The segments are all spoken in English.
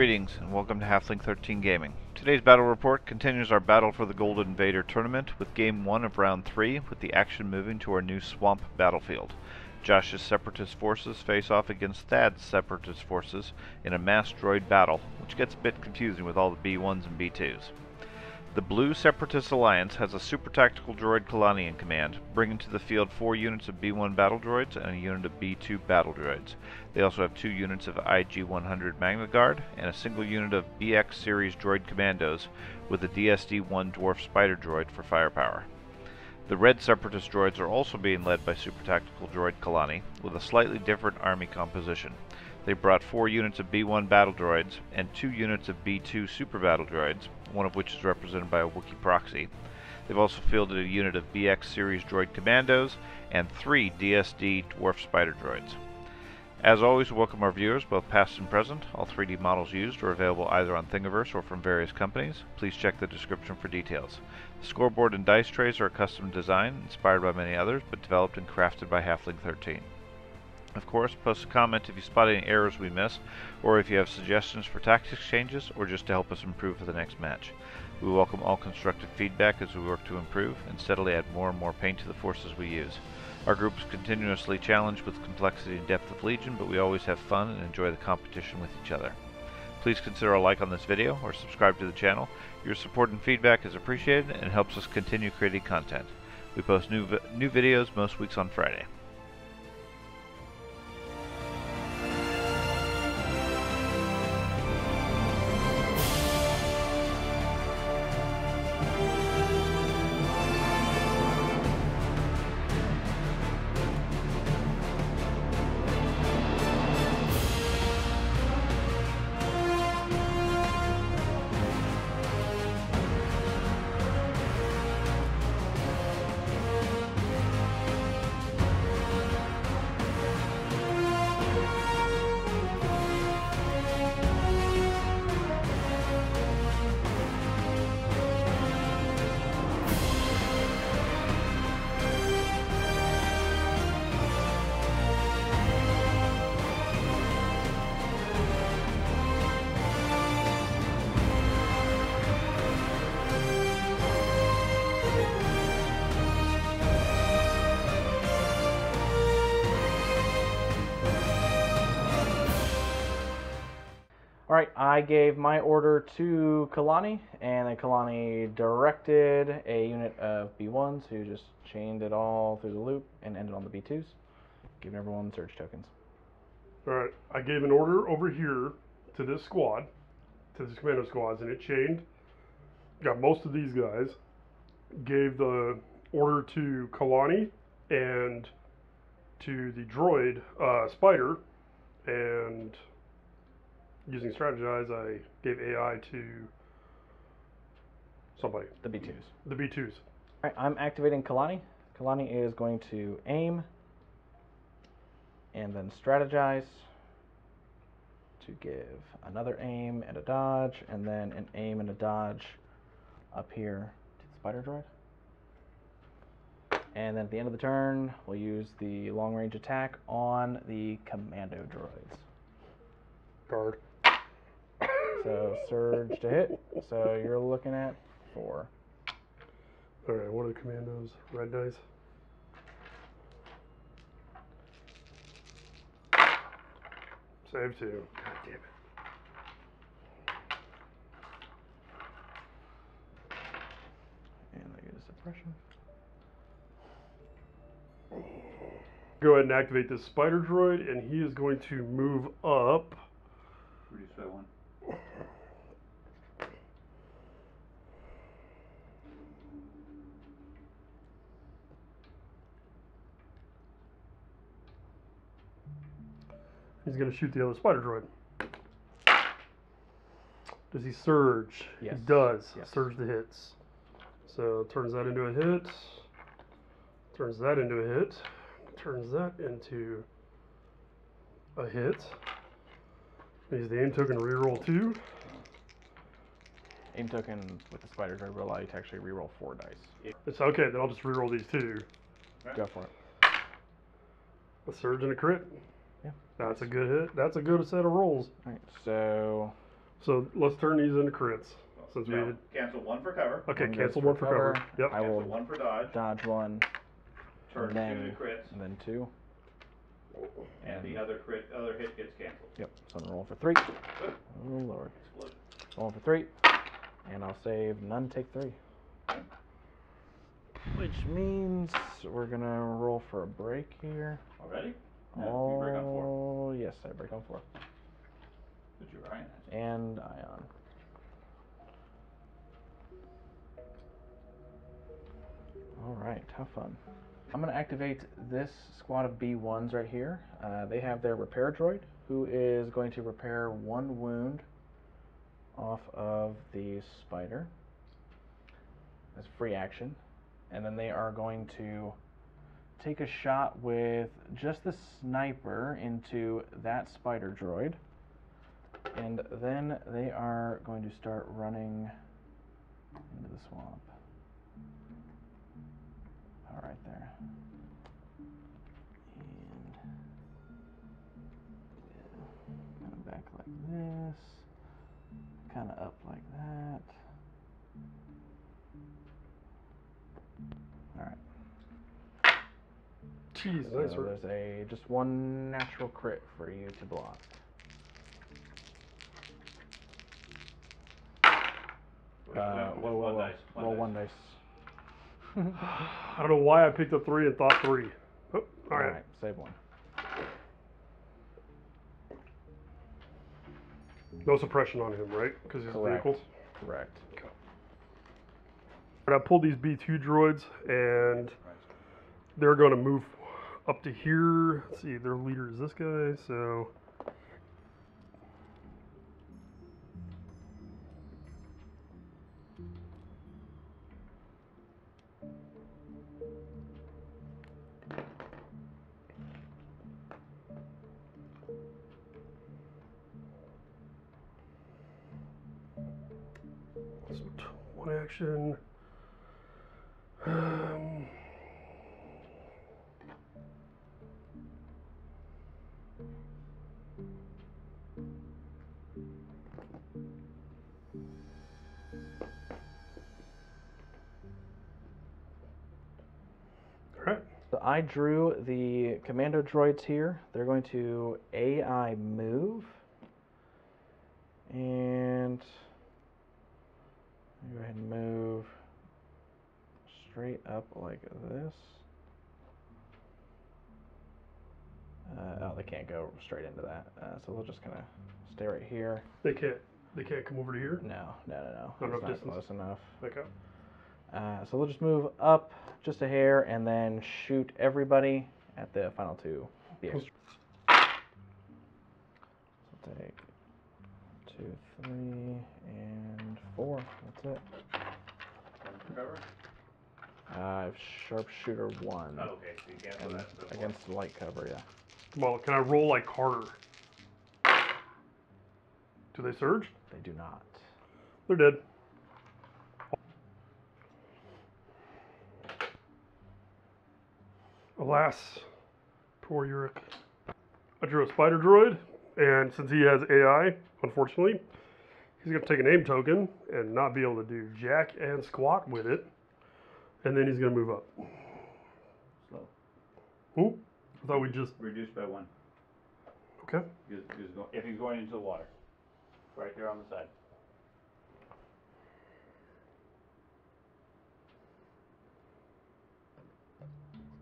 Greetings and welcome to Halfling 13 Gaming. Today's battle report continues our Battle for the Golden Vader Tournament with Game 1 of Round 3 with the action moving to our new swamp battlefield. Josh's Separatist forces face off against Thad's Separatist forces in a mass droid battle, which gets a bit confusing with all the B-1s and B-2s. The Blue Separatist Alliance has a super tactical droid Kalani in command, bringing to the field 4 units of B-1 battle droids and a unit of B-2 battle droids. They also have 2 units of IG-100 Magna Guard and a single unit of BX series droid commandos with a DSD-1 dwarf spider droid for firepower. The Red Separatist droids are also being led by super tactical droid Kalani, with a slightly different army composition. They brought 4 units of B-1 battle droids and 2 units of B-2 super battle droids, one of which is represented by a Wookiee proxy. They've also fielded a unit of BX series droid commandos and 3 DSD dwarf spider droids. As always, welcome our viewers, both past and present. All 3D models used are available either on Thingiverse or from various companies. Please check the description for details. The scoreboard and dice trays are a custom design, inspired by many others, but developed and crafted by Halfling 13. Of course, post a comment if you spot any errors we miss, or if you have suggestions for tactics changes, or just to help us improve for the next match. We welcome all constructive feedback as we work to improve and steadily add more and more paint to the forces we use. Our group is continuously challenged with complexity and depth of Legion, but we always have fun and enjoy the competition with each other. Please consider a like on this video or subscribe to the channel. Your support and feedback is appreciated and helps us continue creating content. We post new videos most weeks on Friday. Alright, I gave my order to Kalani, and then Kalani directed a unit of B1s who just chained it all through the loop and ended on the B2s, giving everyone surge tokens. Alright, I gave an order over here to this squad, to these commando squads, and it chained, got most of these guys, gave the order to Kalani and to the droid Spider, and using strategize, I gave AI to somebody. The B2s. The B2s. Alright, I'm activating Kalani. Kalani is going to aim and then strategize to give another aim and a dodge, and then an aim and a dodge up here to the spider droid. And then at the end of the turn, we'll use the long range attack on the commando droids. Guard. So, surge to hit. So, you're looking at 4. Alright, what are the commandos? Red dice. Save 2. God damn it. And I get a suppression. Go ahead and activate this spider droid, and he is going to move up. Reduce by 1. He's going to shoot the other spider droid. Does he surge? Yes. He does. Yes. Surge the hits. So turns that into a hit. Turns that into a hit. Turns that into a hit. Use the aim token to reroll 2. Aim token with the spider droid will allow you to actually reroll 4 dice. It's okay, then I'll just reroll these 2. Right. Go for it. A surge and a crit. Yeah. That's a good hit. That's a good set of rolls. Alright, so So let's turn these into crits. Since we had... Cancel one for cover. Okay, cancel one for cover. Yep. I will cancel one for dodge. Dodge one. Turn two to crits. And then two. And the other hit gets canceled. Yep. So I'm rolling for three. Good. Oh Lord. Explode. Rolling for three. And I'll save none, take three. Okay. Which means we're gonna roll for a break here. Already? No, oh, you break on four. Yes, I break on four. Did you Ryan? And Ion. Alright, how fun. I'm going to activate this squad of B1s right here. They have their repair droid, who is going to repair one wound off of the spider. That's free action. And then they are going to take a shot with just the sniper into that spider droid. And then they are going to start running into the swamp. Right there. And kind of back like this. Kind of up like that. Alright. Jeez, so there's a just one natural crit for you to block. Roll one dice. I don't know why I picked up three and thought three. Oh, all right, save one. No suppression on him, right? Because he's vehicles. Correct. Okay. And I pulled these B2 droids, and they're going to move up to here. Let's see, their leader is this guy, so. Action. All right. So I drew the commando droids here. They're going to AI move and. Go ahead and move straight up like this. Oh, they can't go straight into that. So we'll just kind of stay right here. They can't come over to here? No. It's not close enough. Okay. So we'll just move up just a hair and then shoot everybody at the final two BX. So take 2, 3, and 4. That's it. Cover. I've sharpshooter 1. Oh, okay, so you cancel that. Against light cover, yeah. Well, can I roll like Carter? Do they surge? They do not. They're dead. Alas, poor Yurik. I drew a spider droid. And since he has AI, unfortunately, he's going to take an aim token and not be able to do jack and squat with it. And then he's going to move up. Slow. Ooh, I thought we just... Reduced by 1. Okay. If he's going into the water. Right there on the side.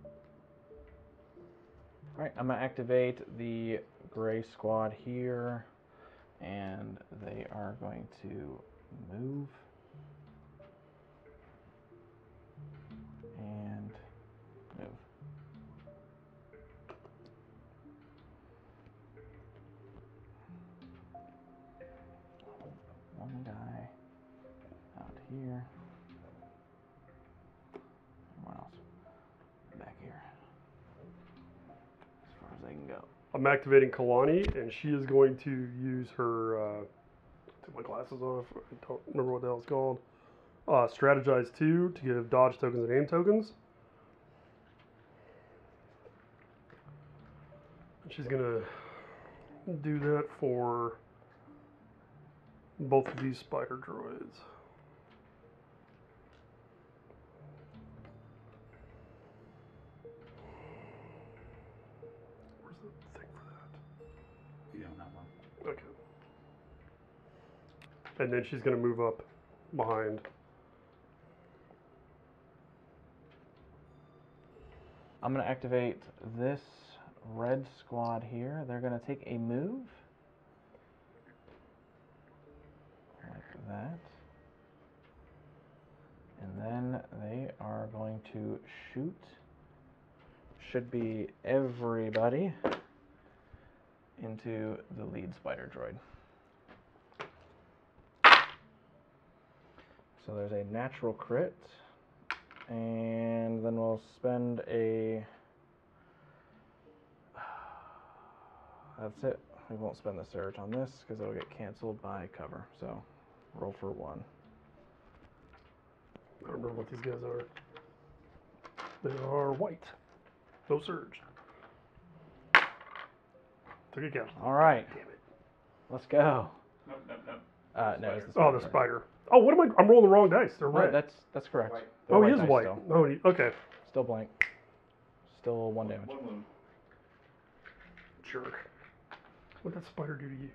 All right, I'm going to activate the... gray squad here, and they are going to move and move. One guy out here. Everyone else back here as far as they can go. I'm activating Kalani, and she is going to use her, take my glasses off, I don't remember what the hell it's called, Strategize 2 to give dodge tokens and aim tokens. And she's going to do that for both of these spider droids. Where's the thing for that? Yeah, on that one. Okay. And then she's going to move up behind. I'm going to activate this red squad here. They're going to take a move. Like that. And then they are going to shoot. Should be everybody into the lead spider droid. So there's a natural crit, and then we'll spend a, that's it, we won't spend the surge on this because it'll get canceled by cover, so roll for one. I don't know what these guys are. They are white, no surge. Took a count. All right. Damn it. Let's go. Nope, nope, nope. No, it's the spider. Oh, the spider. Oh, what am I? I'm rolling the wrong dice. They're red. No, that's correct. Oh, he is white. Still. Oh, okay. Still blank. Still one damage. One. Jerk. What did that spider do to you?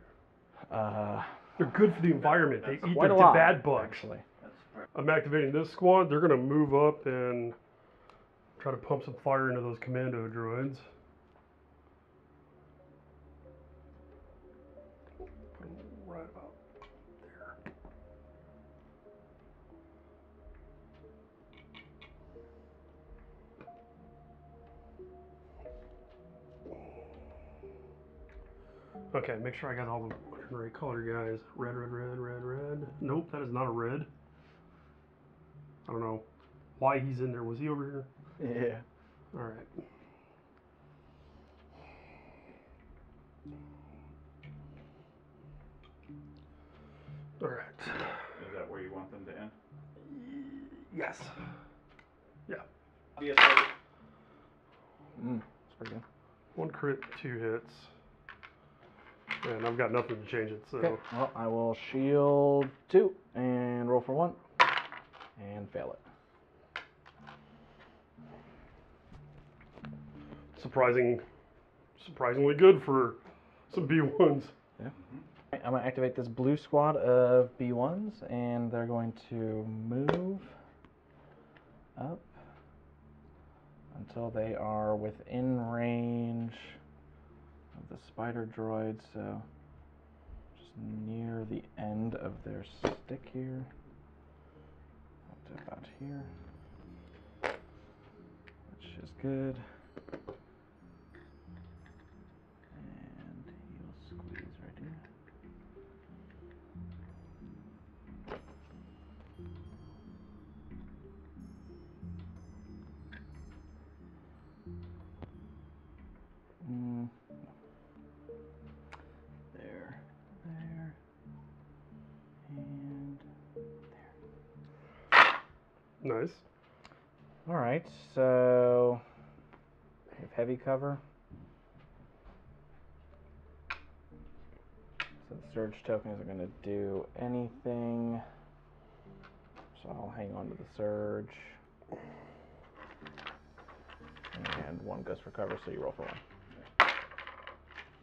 They're good for the environment. They eat the bad bugs. Actually. I'm activating this squad. They're gonna move up and try to pump some fire into those commando droids. Right about. Okay, make sure I got all the right color guys. Red, red, red, red, red. Nope, that is not a red. I don't know why he's in there. Was he over here? Yeah. All right. All right. Is that where you want them to end? Yes. Yeah. DSD. That's pretty good. One crit, two hits. And I've got nothing to change it, so... Okay. Well, I will shield two and roll for one and fail it. Surprisingly good for some B1s. Yeah. I'm going to activate this blue squad of B1s, and they're going to move up until they are within range... the spider droid, so just near the end of their stick here, up to about here, which is good, and you'll squeeze right here. Nice. All right, so I have heavy cover. So the surge token isn't going to do anything. So I'll hang on to the surge. And one goes for cover, so you roll for one.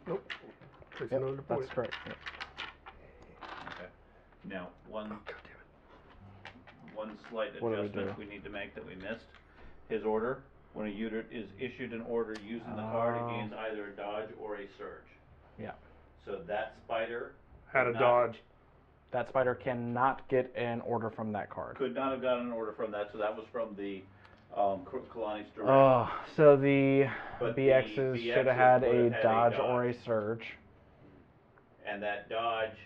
Nope. Takes another point. That's correct. Yep. Okay. Now, one... One slight adjustment we need to make that we missed. His order, when a unit is issued an order using the card, it gains either a dodge or a surge. Yeah. So that spider... Had a dodge. That spider cannot get an order from that card. Could not have gotten an order from that, so that was from the Kalani's direct. So the BXs should have had a dodge or a surge. And that dodge...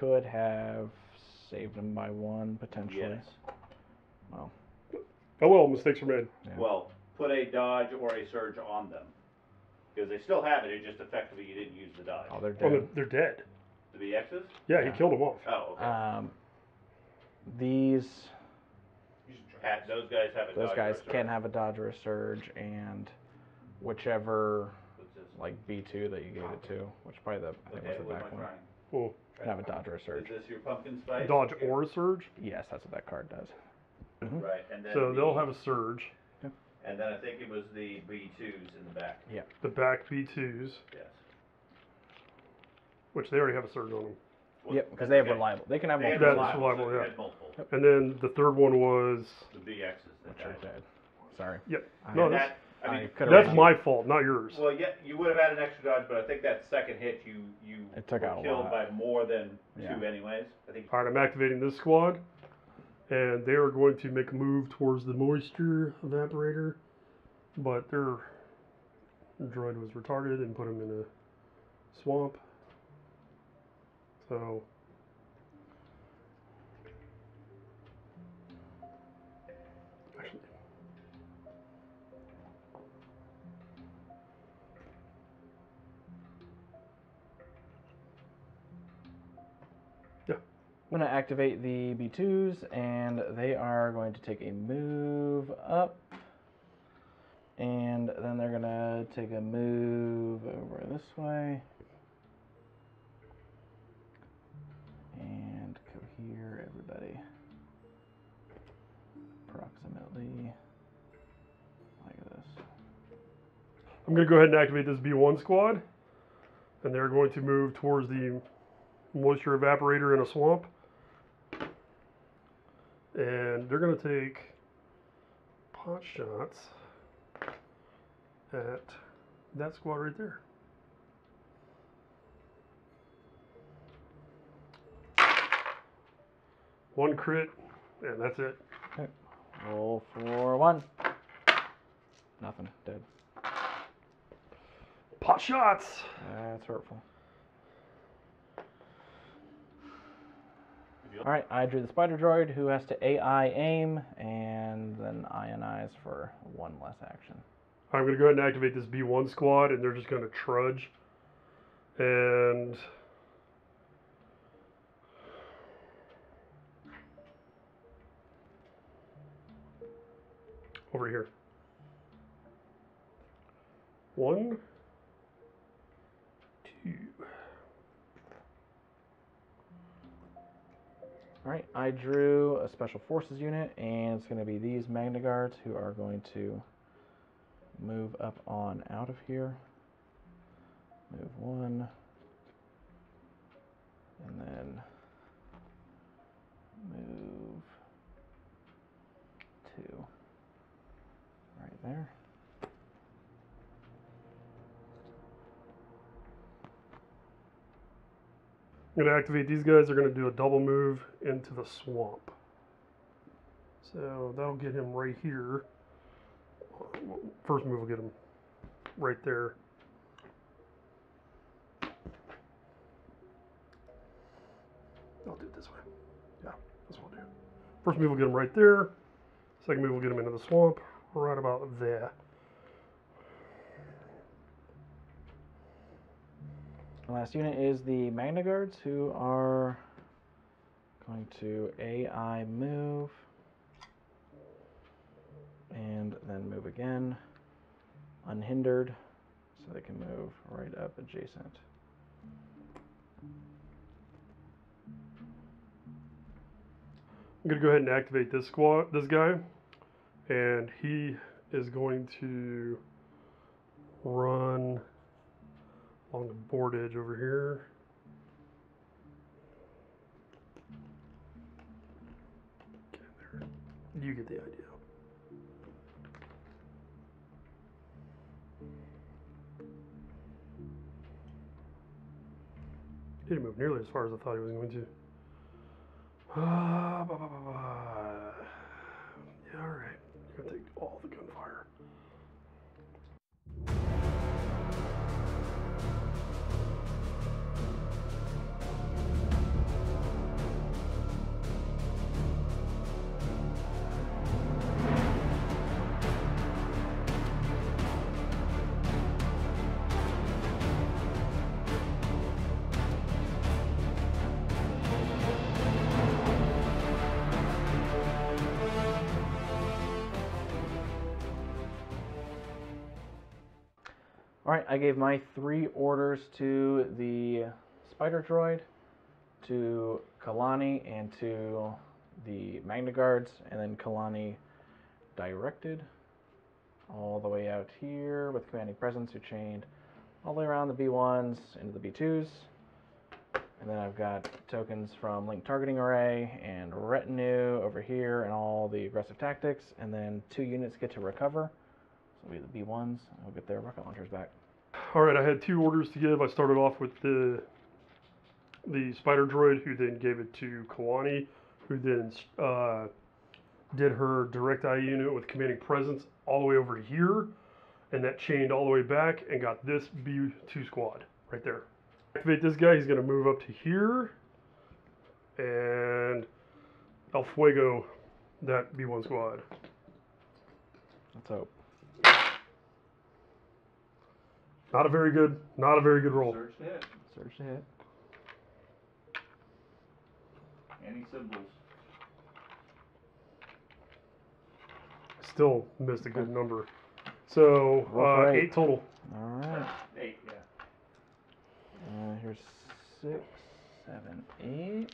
Could have... saved him by one, potentially. Yes. Well. Oh, well, mistakes were made. Yeah. Well, put a dodge or a surge on them. Because they still have it, it just effectively you didn't use the dodge. Oh, they're dead. Oh, they're dead. The BXs? Yeah, he killed them off. Oh, okay. These... Those guys have a dodge or a surge. Those guys can have a dodge or a surge, and whichever, like, B2 that you gave it to, which probably I think was the back one. Cool. Right. I have a dodge or a surge. Is this your pumpkin spice? Dodge or a surge? Yes, that's what that card does. Mm-hmm. Right, and then so they'll have a surge. Yeah. And then I think it was the B2s in the back. Yeah, the back B2s. Yes. Which they already have a surge on them. Well, yep, because they have reliable. They can have multiple. That's reliable, yeah. Multiple. Yep. And then the third one was the BXs. That sorry. Yep. No, that. I mean, that's my fault, not yours. Well, yeah, you would have had an extra dodge, but I think that second hit you took out killed by more than two anyways. I think. All right, I'm activating this squad, and they are going to make a move towards the moisture evaporator, but their droid was retarded and put him in a swamp. So actually. Yeah. I'm going to activate the B2s, and they are going to take a move up. And then they're going to take a move over this way. And cohere everybody approximately like this. I'm going to go ahead and activate this B1 squad, and they're going to move towards the moisture evaporator in a swamp, and they're going to take pot shots at that squad right there. One crit, and that's it. Okay. Roll for one. Nothing. Dead. Pot shots! That's hurtful. Alright, I drew the spider droid who has to AI aim and then ionize for one less action. I'm going to go ahead and activate this B1 squad, and they're just going to trudge. And over here. One, two. All right, I drew a special forces unit, and it's going to be these Magna Guards who are going to move up on out of here. Move one, and then move two. Right there. I'm going to activate these guys. They're going to do a double move into the swamp. So that'll get him right here. First move will get him right there. I'll do it this way. Yeah, that's what I'll do. First move will get him right there. Second move will get him into the swamp. Right about there. The last unit is the Magna Guards, who are going to AI move and then move again, unhindered, so they can move right up adjacent. I'm gonna go ahead and activate this squad, this guy. And he is going to run along the board edge over here. Okay, there. You get the idea. He didn't move nearly as far as I thought he was going to. Ah, bah, bah, bah, bah. Yeah, all right. Gonna take all the gunfire. Alright, I gave my three orders to the spider droid, to Kalani and to the Magna Guards, and then Kalani directed all the way out here with commanding presence, who chained all the way around the B1s into the B2s. And then I've got tokens from Link Targeting Array and Retinue over here and all the aggressive tactics. And then two units get to recover. So we have the B1s, and we'll get their rocket launchers back. All right, I had two orders to give. I started off with the Spider Droid, who then gave it to Kalani, who then did her direct eye unit with commanding presence all the way over here. And that chained all the way back and got this B2 squad right there. Activate this guy, he's going to move up to here, and El Fuego that B1 squad. Let's hope. Not a very good roll. Search to hit. Any symbols? Still missed a good number. So, 8 total. Alright. 8, yeah. Here's 6, 7, 8,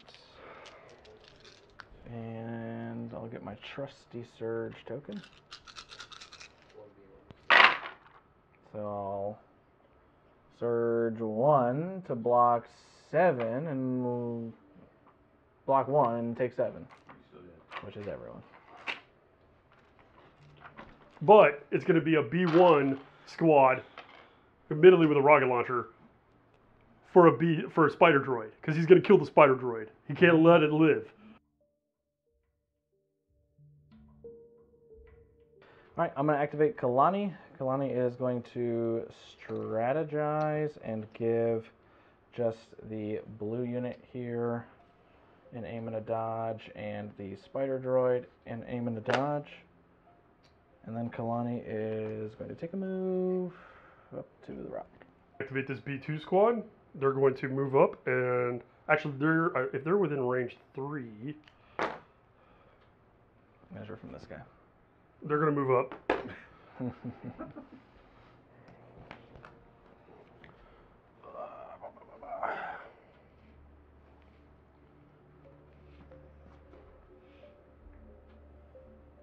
and I'll get my trusty surge token. So I'll surge 1 to block 7, and we'll block 1 and take 7, which is everyone. But it's going to be a B1 squad, admittedly with a rocket launcher. For a spider droid, because he's going to kill the spider droid. He can't let it live. Alright, I'm going to activate Kalani. Kalani is going to strategize and give just the blue unit here an aim and a dodge, and the spider droid an aim and a dodge. And then Kalani is going to take a move up to the rock. Activate this B2 squad. They're going to move up, and actually, if they're within range 3, measure from this guy. They're going to move up.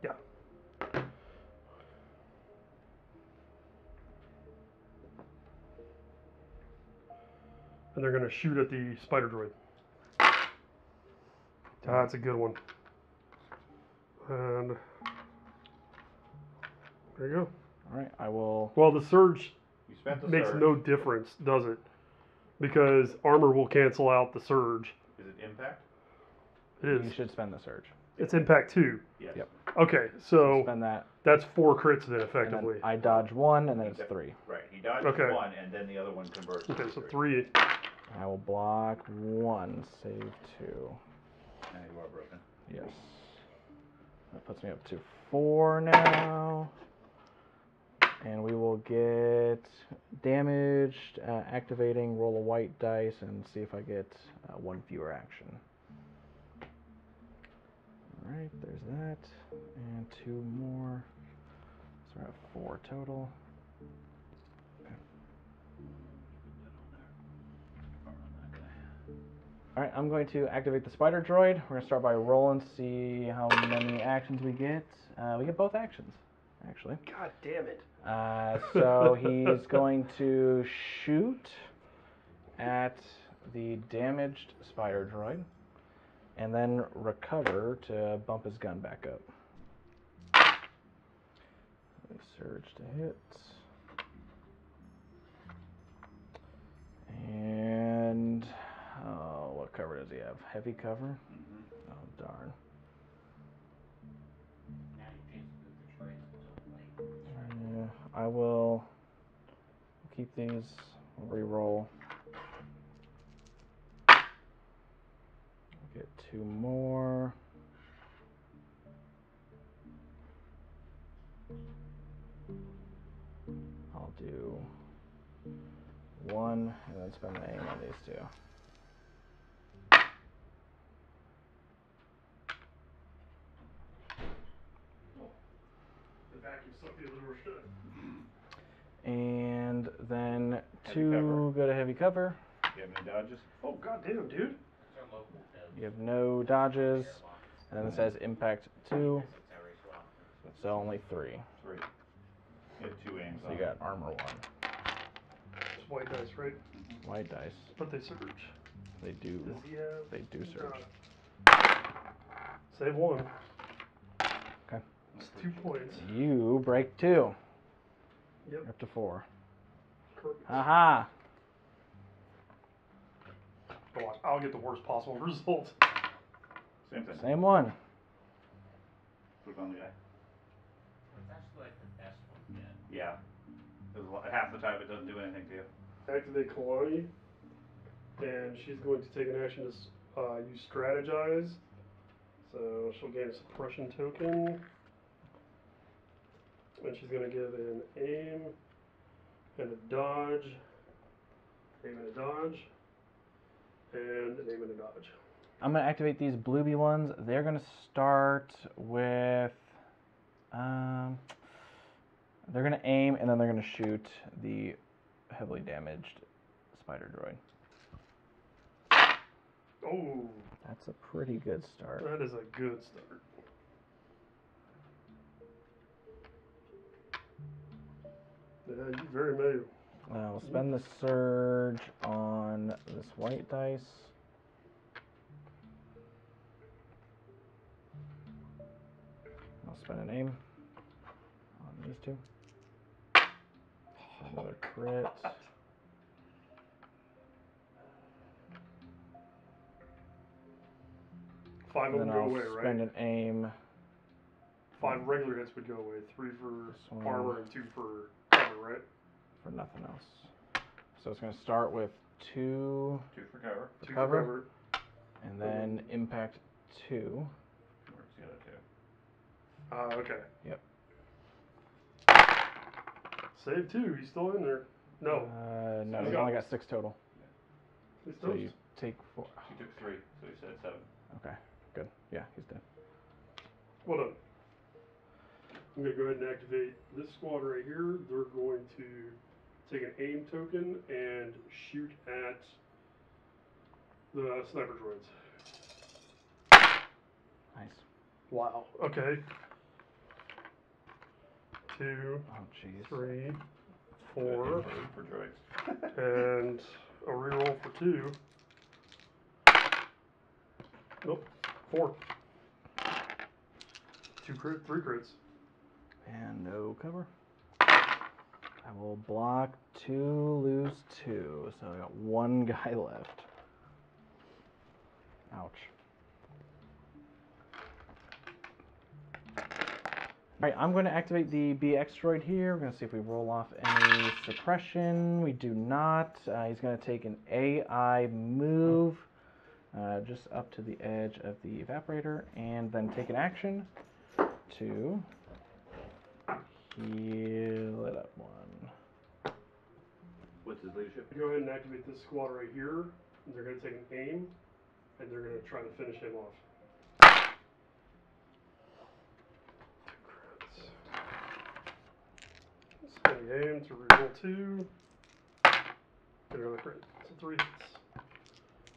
Yeah. And they're going to shoot at the spider droid. That's a good one. And there you go. All right, I will... Well, the surge makes no difference, does it? Because armor will cancel out the surge. Is it impact? It is. You should spend the surge. It's impact 2. Yes. Yep. Okay, so spend that. That's 4 crits then, effectively. Then I dodge 1, and then it's 3. Right, he dodges 1, and then the other one converts. Okay, so 3. I will block 1, save 2. Now you are broken. Yes. That puts me up to 4 now. And we will get damaged, activating, roll a white dice, and see if I get one fewer action. Alright, there's that, and 2 more, so we're at 4 total. Okay. Alright, I'm going to activate the spider droid. We're going to start by rolling to see how many actions we get. We get both actions, actually. God damn it. So he's going to shoot at the damaged spider droid, and then recover to bump his gun back up. Surge to hit. And, oh, what cover does he have? Heavy cover? Mm-hmm. Oh, darn. I will keep these, re-roll. Get 2 more. I'll do 1 and then spend the aim on these 2. The vacuum sucked the other door shut. And then 2 go to heavy cover. You have any dodges? Oh, goddamn, dude. You have no dodges. And then it says impact 2. So only 3. You have 2 aims. So you got armor 1. It's white dice, right? White dice. But they search. They do. Does he have... They do search. Save 1. Okay. It's 2 points. You break 2. Yep. Up to 4. Perfect. Aha! Go on. I'll get the worst possible result. Same thing. Same one. Put it on the guy. That's actually like the best one. Yeah. Half the time it doesn't do anything to you. Activate Kalani, and she's going to take an action to use strategize. So she'll gain a suppression token, and she's going to give an aim and a dodge, aim and a dodge, and an aim and a dodge. I'm going to activate these Blueby ones. They're going to start with, they're going to aim, and then they're going to shoot the heavily damaged spider droid. Oh. That's a pretty good start. That is a good start. Yeah, you very move. I'll spend the surge on this white dice. I'll spend a name on these two. Another crit. Five of them go away, right? Spend an aim. 5 regular hits would go away. 3 for armor and 2 for cover, right? For nothing else. So it's going to start with 2. 2 for cover. And then impact 2. Where's the other 2? Okay. Yep. Save 2. He's still in there. No. No, he's only got 6 total. Yeah. So you take 4. He took 3, so he said 7. Okay, good. Yeah, he's dead. Well done. I'm going to go ahead and activate this squad right here. They're going to take an aim token and shoot at the sniper droids. Nice. Wow. Okay. 2, 3, 4, and a reroll for 2. Nope, 4. 2 crits, 3 crits. And no cover. I will block 2, lose 2. So I got 1 guy left. Ouch. Alright, I'm going to activate the BX droid here. We're going to see if we roll off any suppression. We do not. He's going to take an AI move just up to the edge of the evaporator and then take an action to heal it up 1. What's his leadership? Go ahead and activate this squad right here. They're going to take an aim and they're going to try to finish him off. Aim to reroll 2. Get another crit. So 3 hits.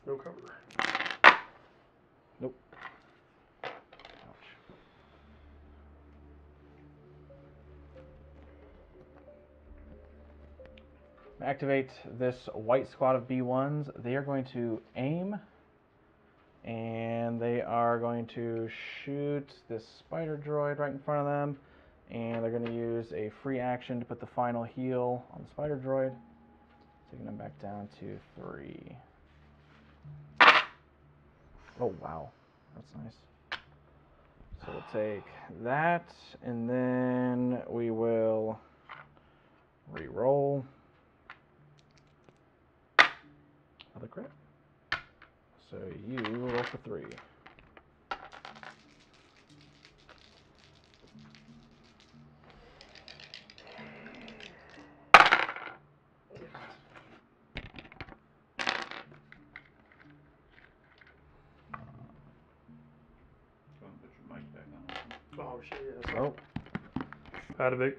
No cover. Nope. Ouch. Activate this white squad of B1s. They are going to aim, and they are going to shoot this spider droid right in front of them. And they're going to use a free action to put the final heal on the spider droid, taking them back down to 3. Oh, wow. That's nice. So we'll take that, and then we will re-roll. Another crit. So you roll for 3. 3.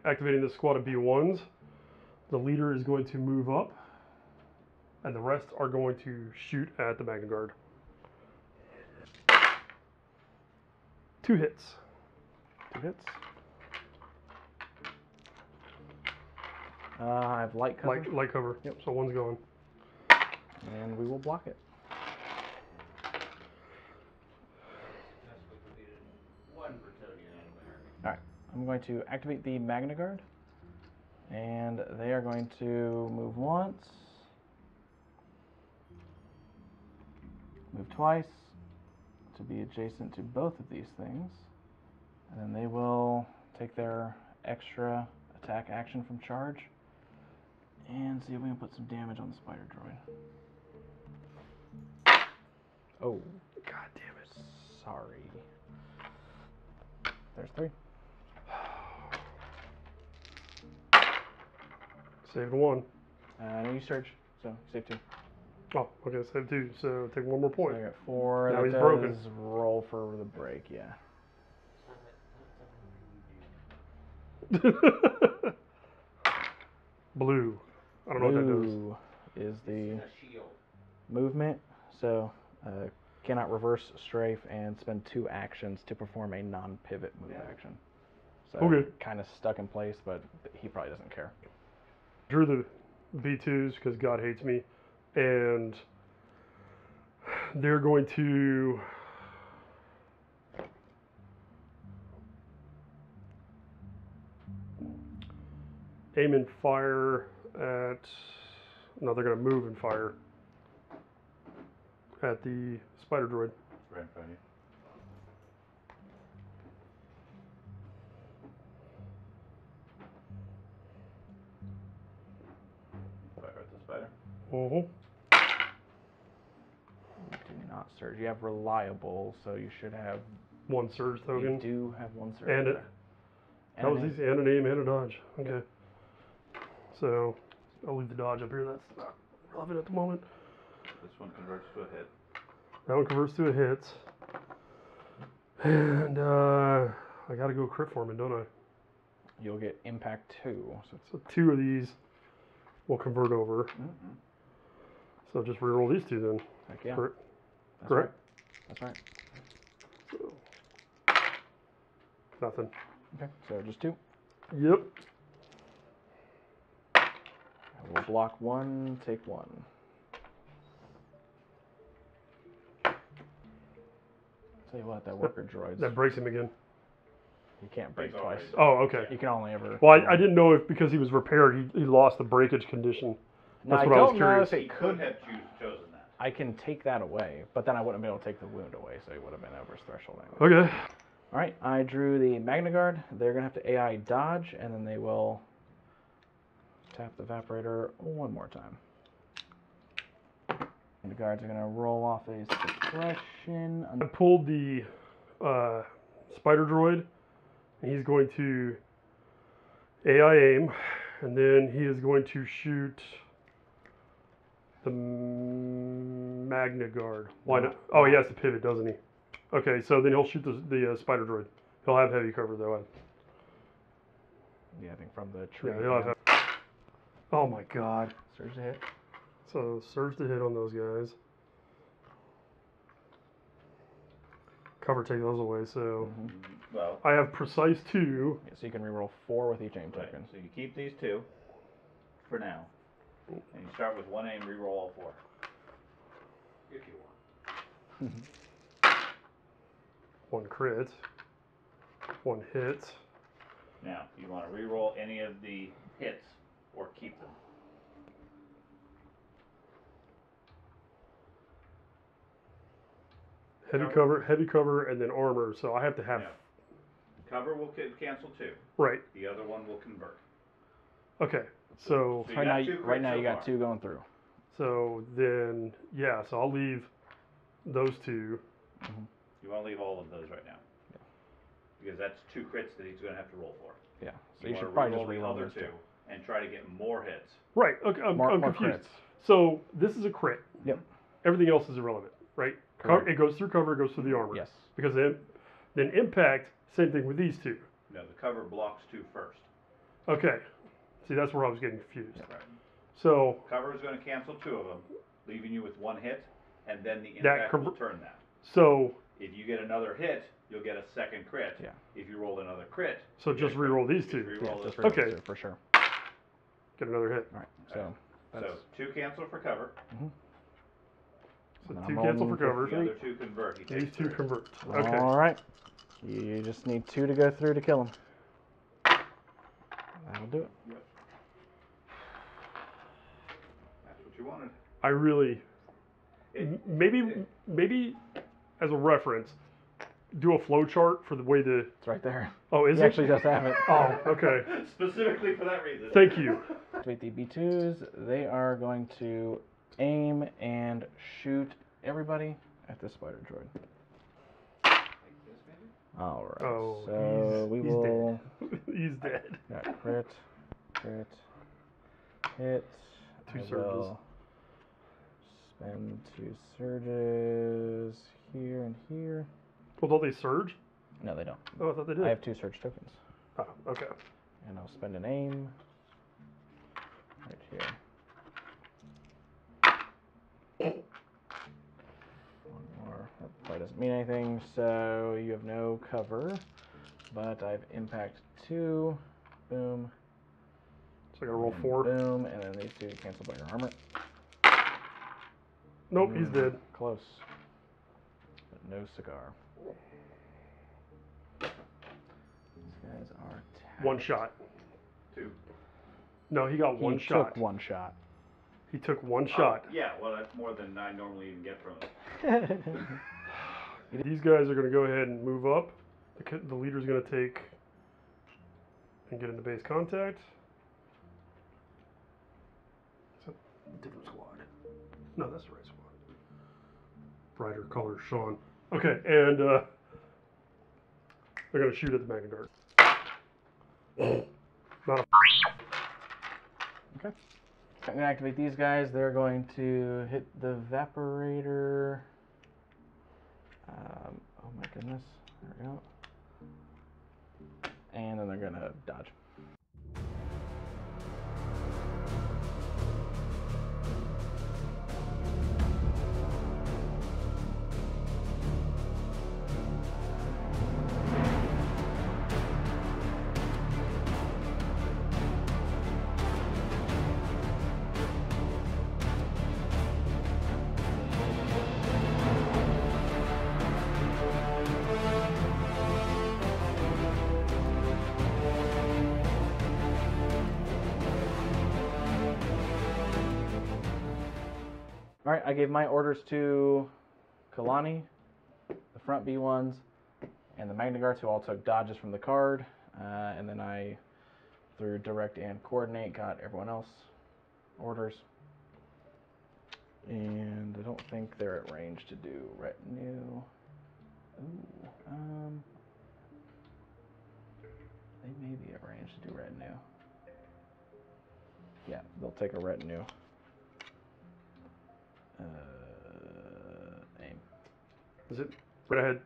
Activating the squad of B1s, the leader is going to move up, and the rest are going to shoot at the Magna Guard. Two hits. I have light cover. Light cover. Yep. So one's going. And we will block it. Alright, I'm going to activate the Magna Guard. And they are going to move once. Move twice. To be adjacent to both of these things. And then they will take their extra attack action from charge. And see if we can put some damage on the spider droid. Oh, god damn it. Sorry. There's 3. Saved 1. No, you search, so you saved 2. Oh, okay, save 2, so take 1 more point. So I got 4. Now that he's broken. Roll for the break, yeah. Blue. I don't know what that does. Is the movement, so cannot reverse strafe and spend 2 actions to perform a non-pivot move action. So okay. Kind of stuck in place, but he probably doesn't care. Drew the B2s because God hates me, and they're going to aim and fire at, no, they're going to move and fire at the spider droid. Right in front of you. Do not surge. You have reliable, so you should have 1 surge token. You do have 1 surge. And that was easy. And an aim and a dodge. Okay. So I'll leave the dodge up here. That's not relevant at the moment. This one converts to a hit. That one converts to a hit. And I got to go crit for him, don't I? You'll get impact 2. So 2 of these will convert over. Mm-hmm. So just reroll these 2 then. Heck yeah. Correct. That's right. That's right. So, nothing. Okay, so just 2. Yep. I will block 1, take 1. Tell you what, that worker droids. That breaks him again. You can't break twice. Oh, okay. You can only ever. Well, I didn't know if because he was repaired, he lost the breakage condition. That's now, what I was curious. He could have chosen that. I can take that away, but then I wouldn't be able to take the wound away, so he would have been over his threshold anyway. Okay. All right, I drew the Magna Guard. They're going to have to AI dodge, and then they will tap the evaporator 1 more time. And the guards are going to roll off a suppression. I pulled the spider droid, and he's going to AI aim, and then he is going to shoot the Magna Guard. Why not? Oh, he has to pivot, doesn't he? Okay, so then he'll shoot the spider droid. He'll have heavy cover, though. Yeah, I think from the tree. Yeah, he'll have heavy. Oh, my God. Surge to hit. So, surge to hit on those guys. Cover take those away, so... Mm-hmm. Well, I have precise 2. Yeah, so you can reroll 4 with each aim token. So you keep these 2 for now. And you start with 1 aim, reroll all 4. If you want. 1 crit. 1 hit. Now, you want to reroll any of the hits or keep them. Heavy cover, and then armor, so I have to have... No. Cover will cancel 2. Right. The other one will convert. Okay. So right now you got 2 going through. So then, yeah, so I'll leave those 2. Mm-hmm. You want to leave all of those right now. Yeah. Because that's 2 crits that he's going to have to roll for. Yeah. So you should probably just reroll the other 2 and try to get more hits. Right. Okay, I'm confused. Crits. So this is a crit. Yep. Everything else is irrelevant, right? Correct. It goes through cover, it goes through the armor. Yes. Because then impact, same thing with these 2. No, the cover blocks 2 first. Okay. See, that's where I was getting confused. Right. So cover is going to cancel 2 of them, leaving you with 1 hit, and then the impact will turn that. So if you get another hit, you'll get a second crit. Yeah. If you roll another crit. So just re-roll these two. Okay. For sure. Get another hit. All right. So, so two cancel for cover. Mm-hmm. So two cancel for cover. The other two convert. These two convert. Okay. All right. You just need two to go through to kill him. That'll do it. Yep. That's what you wanted. I really... Maybe as a reference, do a flow chart for the way the... It's right there. Oh, is it? He actually does have it. Oh, okay. Specifically for that reason. Thank you. With the B2s, they are going to aim and shoot everybody at the spider droid. All right. Oh, so we will. He's dead. Got crit, hit. Two surges. Spend two surges here and here. Well, don't they surge? No, they don't. Oh, I thought they did. I have two surge tokens. Oh, okay. And I'll spend an aim. Right here. That doesn't mean anything, so you have no cover, but I've impact 2, boom. So I gotta roll 4. Boom, and then these two cancel by your armor. Nope, he's dead. Close. But no cigar. These guys are tapped. One shot. Two. No, he got one shot. He took one shot. He took one shot. Yeah, well, that's more than I normally even get from him. These guys are going to go ahead and move up. The leader's going to take and get into base contact. Is that a different squad? No, that's the right squad. Brighter color, Sean. Okay, and they're going to shoot at the Magna Guard. Not a okay. I'm going to activate these guys. They're going to hit the evaporator. Oh my goodness. There we go. And then they're going to dodge. Alright, I gave my orders to Kalani, the front B1s, and the Magna Guards, who all took dodges from the card, and then I, through direct and coordinate, got everyone else orders. And I don't think they're at range to do retinue. Ooh, they may be at range to do retinue. Yeah, they'll take a retinue. Aim. Is it? But I had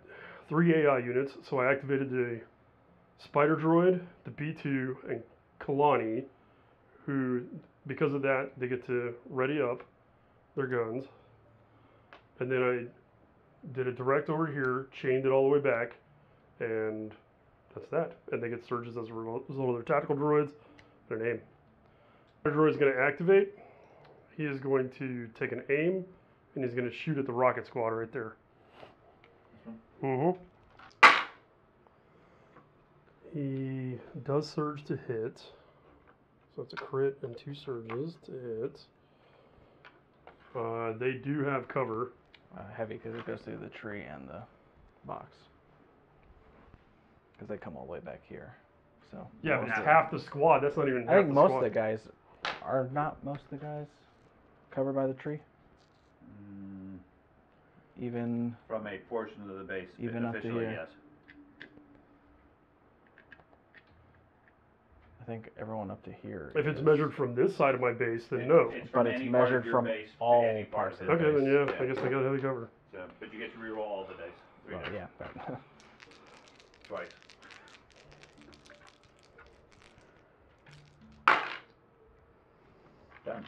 3 AI units, so I activated the Spider Droid, the B2, and Kalani, who, because of that, they get to ready up their guns. And then I did a direct over here, chained it all the way back, and that's that. And they get surges as a result of their tactical droids and an aim. Spider Droid is going to activate. He is going to take an aim, and he's going to shoot at the rocket squad right there. Mm-hmm. He does surge to hit, so it's a crit and 2 surges to hit. They do have cover. Heavy, because it goes through the tree and the box. Because they come all the way back here. So yeah, but it's half the squad. That's not even half the squad. I think most of the guys are not. Most of the guys covered by the tree? Even... From a portion of the base, even officially, up to here. Yes. I think everyone up to here... If it's measured from this side of my base, then no. But it's measured from all parts of the base. Okay, then yeah, I guess I got heavy cover. So, but you get to reroll all the dice. 3 dice. Yeah. Twice. Done.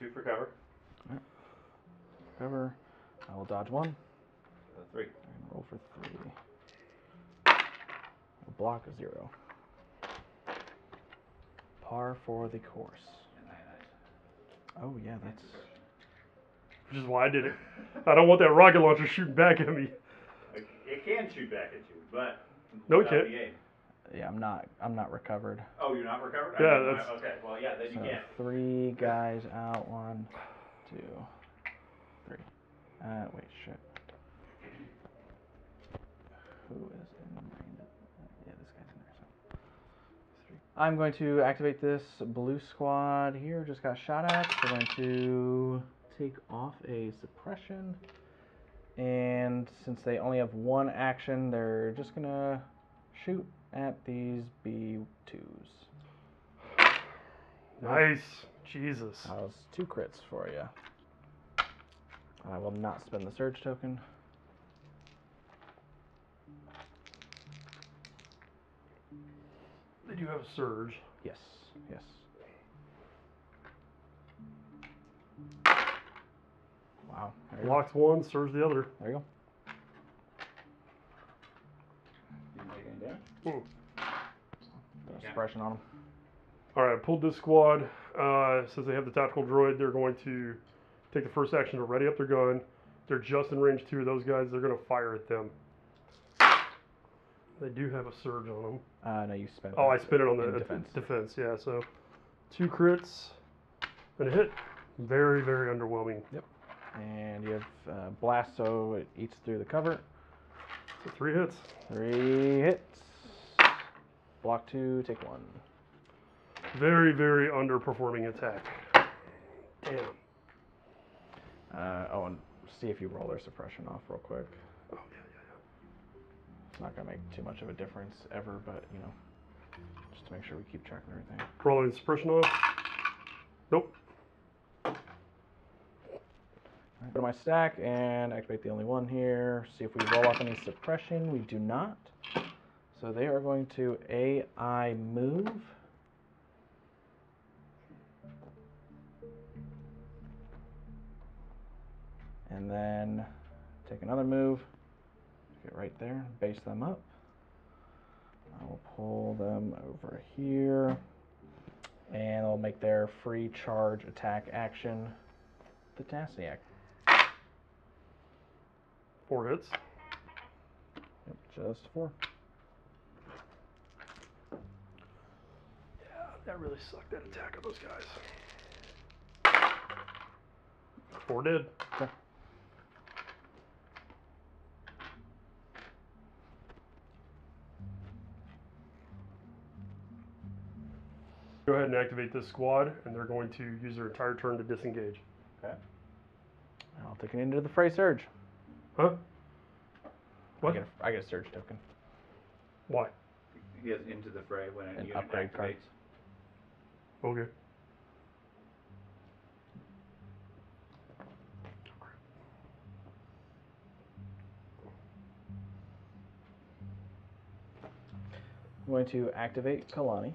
Two for cover. Right. cover. I will dodge one. Three. And roll for three. We'll block a zero. Par for the course. Oh, yeah, that's... Which is why I did it. I don't want that rocket launcher shooting back at me. It can shoot back at you, but... No, it can't. Yeah, I'm not recovered. Oh, you're not recovered? Yeah, I mean, that's... Okay, well, yeah, then you so can't. Three guys out. One, two, three. Wait, shit. Who is in the brain? Yeah, this guy's in there. So. Three. I'm going to activate this blue squad here. Just got shot at. We're going to take off a suppression. And since they only have one action, they're just going to shoot at these B2s. Nice. Jesus. That was two crits for you. I will not spend the surge token. Did you have a surge? Yes. Yes. Wow. Locked one, surge the other. There you go. Ooh. Suppression on them. Alright, I pulled this squad. Since they have the tactical droid, they're going to take the first action to ready up their gun. They're just in range two of those guys. They're going to fire at them. They do have a surge on them. No, you spent it. Oh, I spent it on the defense. Yeah, so two crits and a hit. Very, very underwhelming. Yep. And you have blast, so it eats through the cover. So three hits. Three hits. Block two, take one. Very, very underperforming attack. Damn. Oh, and see if you roll their suppression off real quick. Oh, yeah. It's not going to make too much of a difference ever, but, you know, just to make sure we keep track of everything. Rolling suppression off. Nope. Go to my stack and activate the only one here. See if we roll off any suppression. We do not. So they are going to AI move. And then take another move. Get right there. Base them up. I will pull them over here. And I'll make their free charge attack action the Tasiak. Four hits. Yep, just four. Yeah, that really sucked, that attack of those guys. Four did. Okay. Go ahead and activate this squad, and they're going to use their entire turn to disengage. Okay. I'll take it into the fray surge. Huh? What? I get a surge token. Why? He gets into the fray when an unit upgrade card. Okay. I'm going to activate Kalani.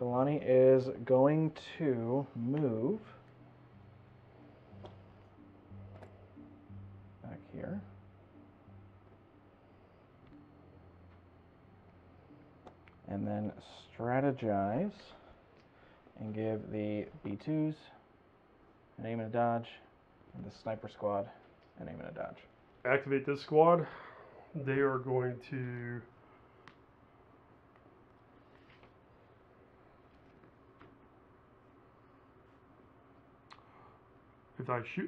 Kalani is going to move here. And then strategize and give the B2s an aim and a dodge, and the sniper squad an aim and a dodge. Activate this squad. They are going to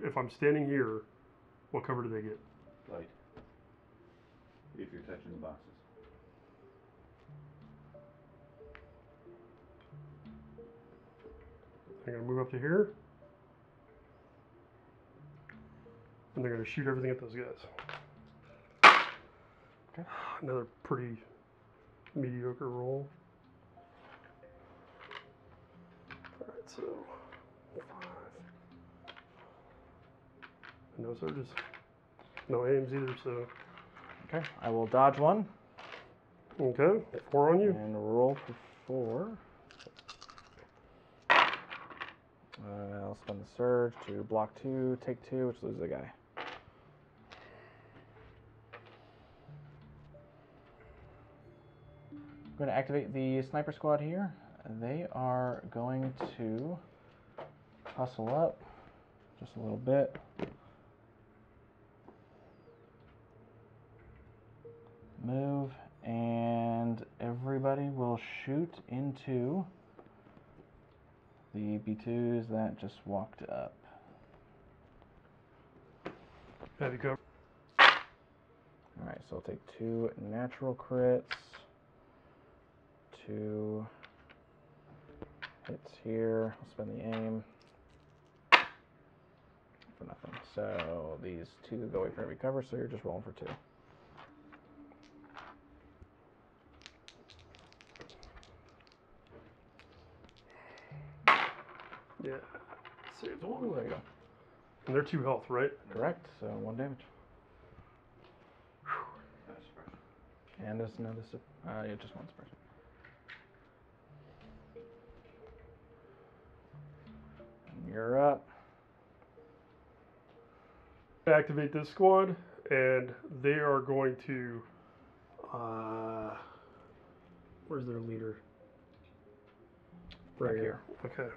if I'm standing here. What cover do they get? Light. If you're touching the boxes. They're going to move up to here. And they're going to shoot everything at those guys. Okay. Another pretty mediocre roll. Alright, so... No surges. No aims either, so... Okay, I will dodge one. Okay, four on you. And roll for four. I'll spend the surge to block two, take two, which loses a guy. I'm going to activate the sniper squad here. They are going to hustle up just a little bit. Move, and everybody will shoot into the B2s that just walked up. There you go. Alright, so I'll take two natural crits, two hits here. I'll spend the aim for nothing. So these two go away for every cover, so you're just rolling for two. Yeah, save the one. There you go. And they're 2 health, right? Correct, so 1 damage. Whew. And there's another, yeah, just 1 suppression. And you're up. Activate this squad, and they are going to, where's their leader? Right here. Okay.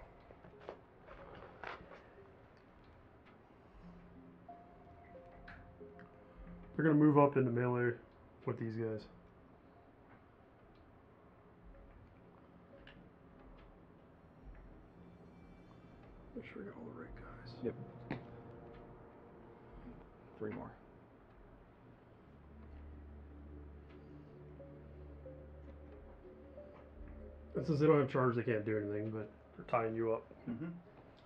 They're going to move up into melee with these guys. Make sure we got all the right guys. Yep. 3 more. And since they don't have charge, they can't do anything, but they're tying you up. Mm-hmm.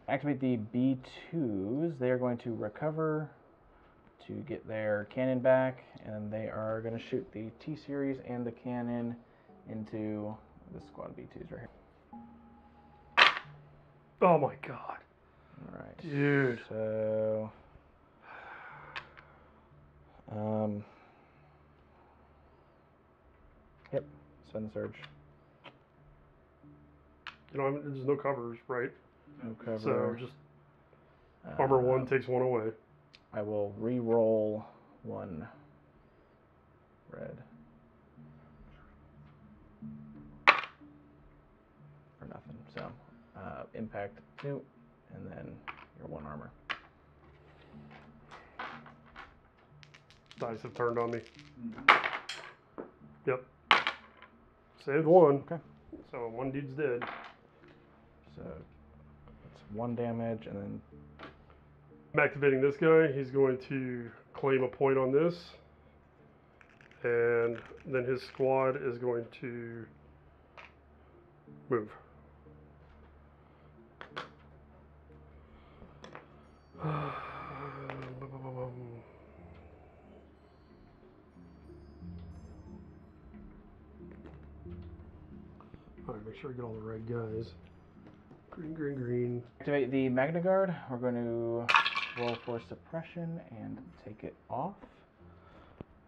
Activate the B2s. They are going to recover to get their cannon back, and they are going to shoot the T-Series and the cannon into the squad B2s right here. Oh my god. Alright. Dude. So... Yep. Send the surge. You know, I mean, there's no covers, right? No cover. So just... armor 1 takes 1 away. I will re-roll 1 red for nothing. So impact 2, and then your 1 armor. Dice have turned on me. Yep. Saved 1. Okay. So 1 dude's dead. So it's 1 damage, and then. I'm activating this guy. He's going to claim a point on this, and then his squad is going to move. Alright, make sure I get all the right guys. Green, green, green. Activate the Magna Guard. We're going to roll for suppression and take it off.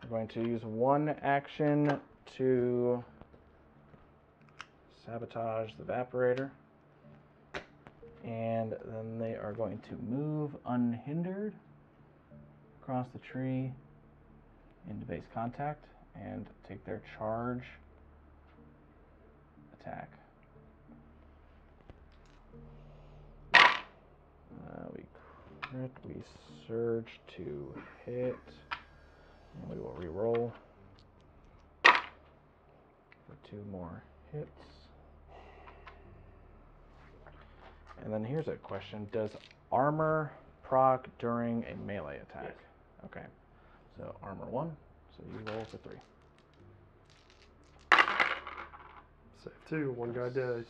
We're going to use 1 action to sabotage the evaporator, and then they are going to move unhindered across the tree into base contact and take their charge attack. We surge to hit, and we will re-roll for 2 more hits. And then here's a question: does armor proc during a melee attack? Yes. Okay, so armor 1, so you roll for 3. Save 2, 1 guy dies.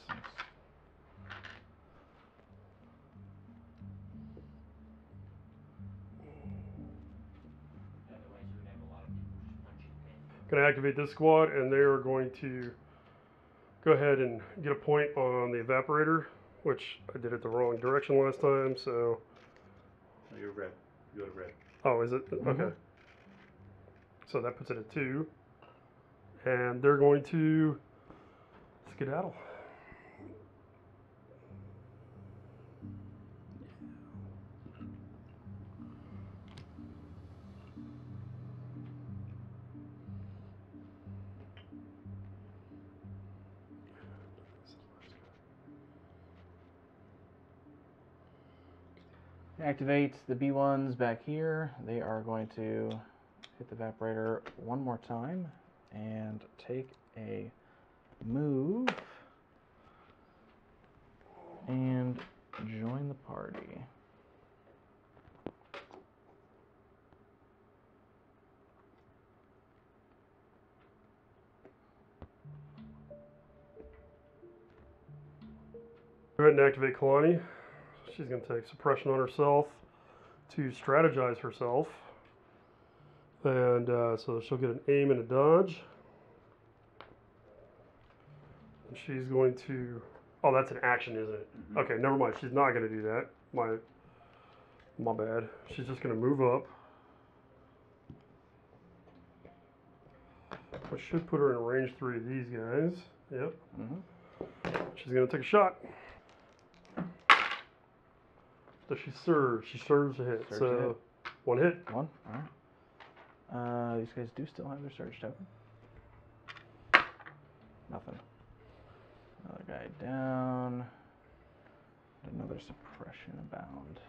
Going to activate this squad, and they are going to go ahead and get a point on the evaporator, which I did it the wrong direction last time, so... No, you're red. You're red. Oh, is it? Mm-hmm. Okay. So that puts it at 2. And they're going to skedaddle. activate the B1s back here. They are going to hit the evaporator one more time and take a move and join the party. Go ahead and activate Kalani. She's going to take suppression on herself to strategize herself. And so she'll get an aim and a dodge. And she's going to... Oh, that's an action, isn't it? Mm-hmm. Okay, never mind. She's not going to do that. My bad. She's just going to move up. I should put her in range 3 of these guys. Yep. Mm-hmm. She's going to take a shot. So she serves. She serves a hit. Surge so a hit. One hit. One. All right. These guys do still have their surge token. Nothing. Another guy down. Another suppression abound.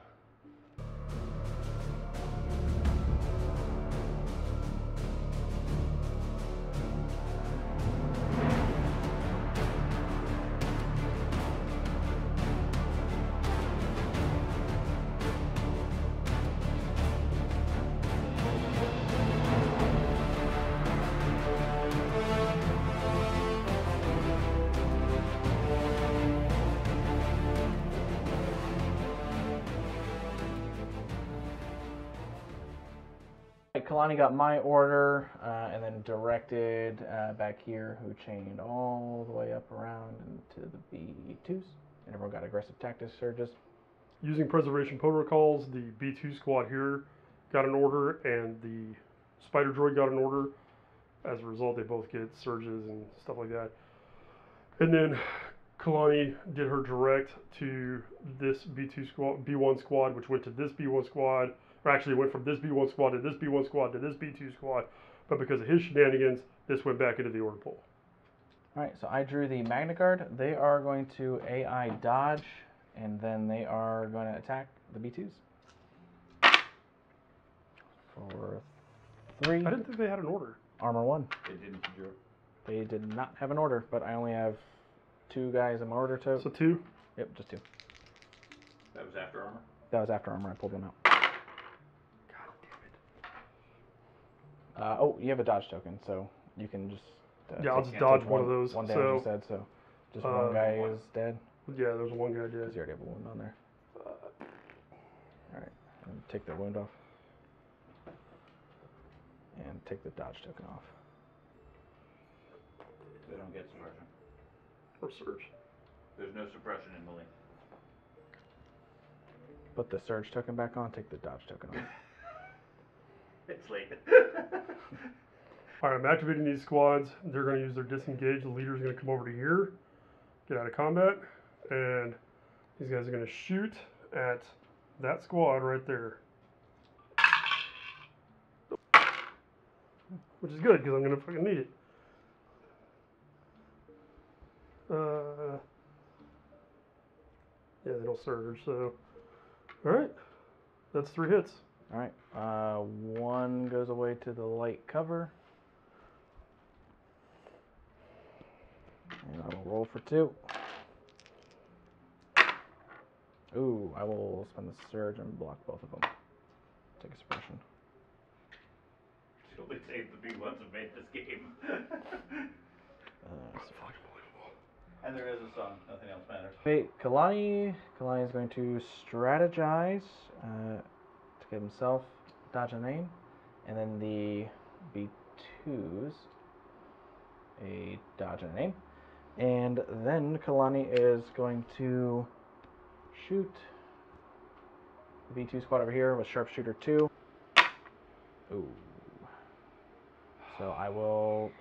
Kalani got my order and then directed back here, who chained all the way up around into the B2s. And everyone got aggressive tactics surges. Using preservation protocols, the B2 squad here got an order and the spider droid got an order. As a result, they both get surges and stuff like that. And then Kalani did her direct to this B2 squad, B1 squad, which went to this B1 squad. Actually, it went from this B1 squad to this B1 squad to this B2 squad, but because of his shenanigans, this went back into the order pool. All right, so I drew the Magna Guard. They are going to AI dodge, and then they are going to attack the B2s. For 3. I didn't think they had an order. Armor 1. They didn't draw. They did not have an order, but I only have 2 guys in my order tote. So 2? Yep, just 2. That was after armor? That was after armor. I pulled one out. Oh, you have a dodge token, so you can just... yeah, I'll just dodge one of those. One damage you said, so just one guy is dead? Yeah, there's one guy dead. Because you already have a wound on there. Alright, and take the wound off. And take the dodge token off. They don't get suppression. Or surge. There's no suppression in melee. Put the surge token back on, take the dodge token off. It's late. All right, I'm activating these squads. They're going to use their disengage. The leader's going to come over to here, get out of combat, and these guys are going to shoot at that squad right there. Which is good, because I'm going to fucking need it. Yeah, they don't surge, so... All right, that's 3 hits. All right, one goes away to the light cover. And I will roll for 2. Ooh, I will spend the surge and block both of them. Take a suppression. She only saved the big ones and made this game. That's fucking unbelievable. And there is a song, nothing else matters. Wait, Kalani is going to strategize. Give himself dodge an aim, and then the B2s a dodge and an aim, and then Kalani is going to shoot the B2 squad over here with sharpshooter 2. Ooh. So I will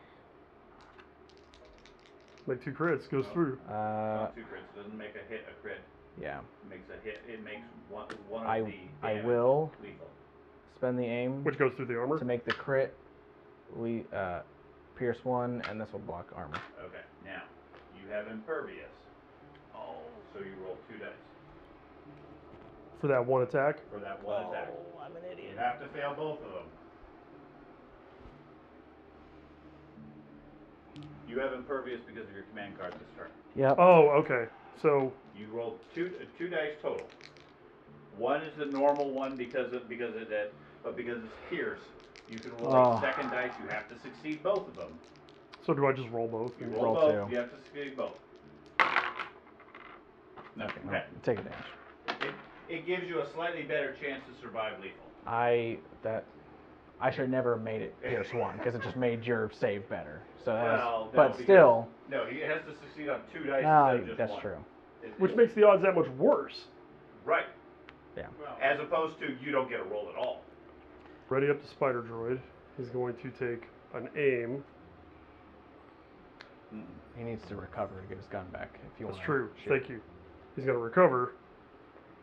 make 2 crits. Goes through. Not 2 crits. Doesn't make a hit a crit. Yeah. It makes a hit. It makes one of the damage I will lethal. Spend the aim, which goes through the armor, to make the crit. We pierce 1, and this will block armor. Okay. Now you have impervious. Oh, so you roll 2 dice. For that one attack? For that one attack. Oh, I'm an idiot. You have to fail both of them. You have impervious because of your command card this turn. Yeah. Oh, okay. So you rolled two dice total. One is the normal one because of that, but because it's pierce, you can roll a second dice. You have to succeed both of them. So do I just roll both? You roll both. Two. You have to succeed both. Nothing. Okay. No, take a damage. It gives you a slightly better chance to survive lethal. I should have never made it pierce one because it just made your save better. So well, no, but still. No, he has to succeed on two dice. No, instead of just that's one. True. Which makes the odds that much worse. Right. Yeah. Well, as opposed to you don't get a roll at all. Ready up the spider droid. He's going to take an aim. He needs to recover to get his gun back. If you want. That's true. Shoot. Thank you. He's going to recover.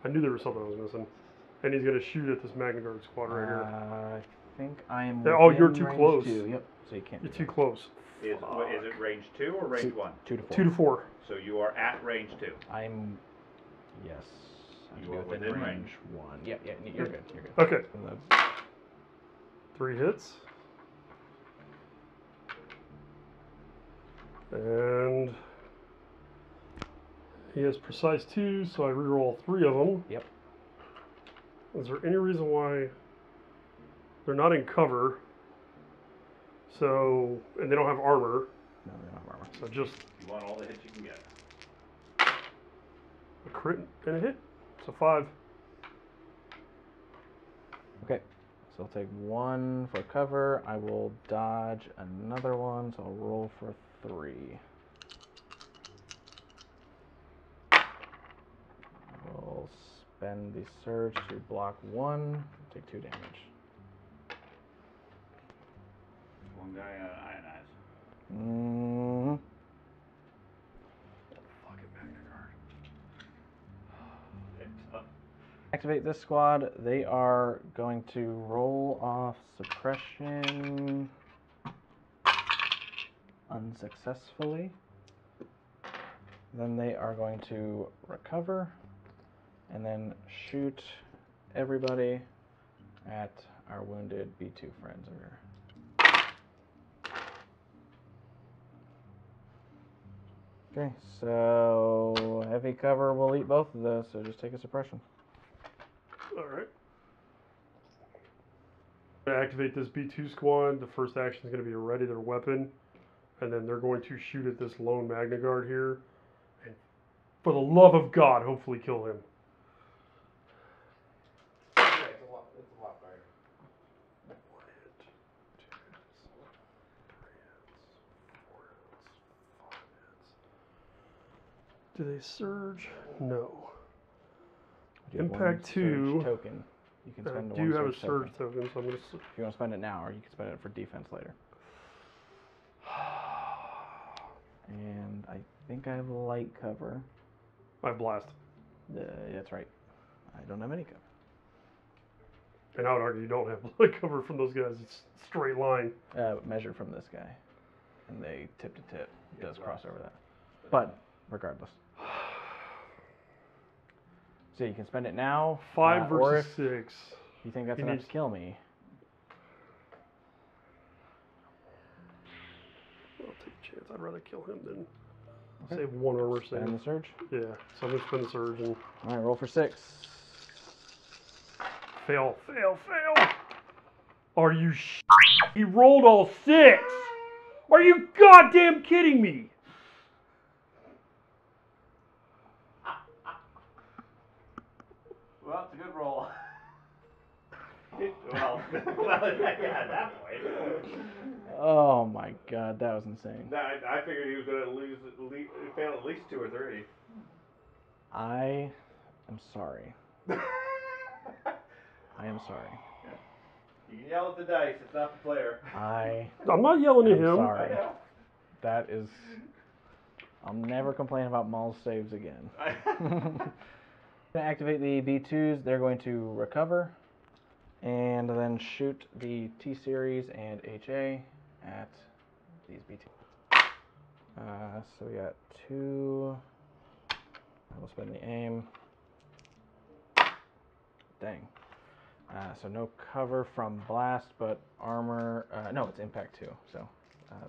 I knew there was something I was missing. And he's going to shoot at this Magna Guard squad right here. I think I'm... Oh, you're too close. Two. Yep. So you can't... You're too close. Is it range 2 or range 1? 2 to 4. 2 to 4. So you are at range 2. I'm... Yes. You are within range 1. Yep, yeah, you're good. You're good. Okay. 3 hits. And... He has precise 2, so I reroll 3 of them. Yep. Is there any reason why they're not in cover? So, and they don't have armor. No, they don't have armor. So just you want all the hits you can get. A crit and a hit. So 5. Okay. So I'll take 1 for cover. I will dodge another one. So I'll roll for 3. Spend the surge to block 1, take 2 damage. One guy ionized. Mm-hmm. Fucking Magna Guard. Activate this squad. They are going to roll off suppression unsuccessfully. Then they are going to recover. And then shoot everybody at our wounded B2 friends over here. Okay, so heavy cover will eat both of those, so just take a suppression. Alright. To activate this B2 squad, the first action is going to be to ready their weapon, and then they're going to shoot at this lone Magna Guard here. And for the love of God, hopefully kill him. Do they surge? No. Impact 2 token. You can spend do you have a surge token? So I'm gonna. If you want to spend it now, or you can spend it for defense later. And I think I have light cover. I blast. That's right. I don't have any cover. And I would argue you don't have light cover from those guys. It's straight line. Measure from this guy, and they tip to tip. It does cross over that, but. Regardless. So you can spend it now. 5 versus 6. You think that's enough to kill me? I'll take a chance. I'd rather kill him than save 1 armor save. Spend the surge? Yeah. So I'm going to spend the surge. And... All right, roll for 6. Fail, fail, fail. Are you He rolled all 6. Are you goddamn kidding me? Well, it's a good roll. well, yeah, at that point. Oh my God, that was insane. No, I figured he was going to lose, fail at least 2 or 3. I am sorry. I am sorry. You can yell at the dice. It's not the player. I'm not yelling at him. Sorry. That is. I'll never complain about Maul's saves again. Going to activate the B2s, they're going to recover and then shoot the T-Series and HA at these B2s. So we got 2, we'll spend the aim, Dang. So no cover from blast, but armor. No, it's impact too. So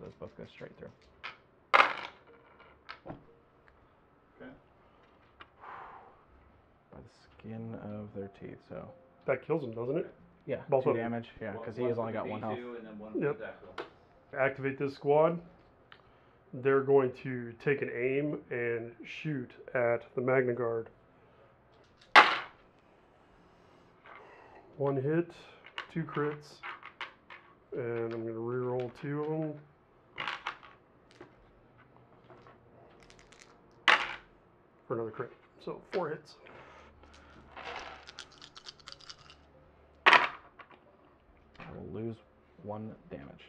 those both go straight through. Okay. By the skin of their teeth. So that kills him, doesn't it? Yeah. Both two damage. Yeah, because he has only got one health. And then one Activate this squad. They're going to take an aim and shoot at the Magna Guard. One hit, two crits, and I'm going to reroll two of them. For another crit. So 4 hits. I will lose 1 damage.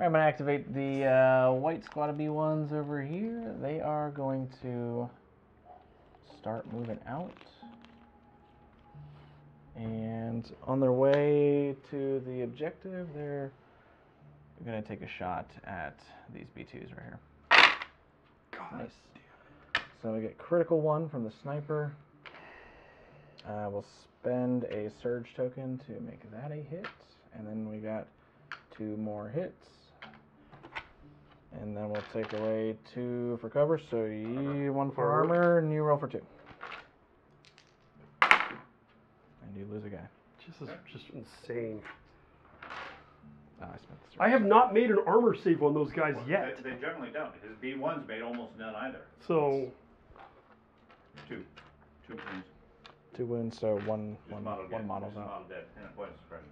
Right, I'm going to activate the white squad of B1s over here. They are going to start moving out. And on their way to the objective, they're going to take a shot at these B2s right here. God. Nice. So we get critical 1 from the sniper. We'll spend a surge token to make that a hit. And then we got 2 more hits. And then we'll take away 2 for cover, so you 1 for armor, and you roll for 2. And you lose a guy. This is just insane. I have not made an armor save on those guys yet. They generally don't. His B1's made almost none either. So... 2 wounds. 2 wounds, so one model's out. Model dead, and a point of suppression.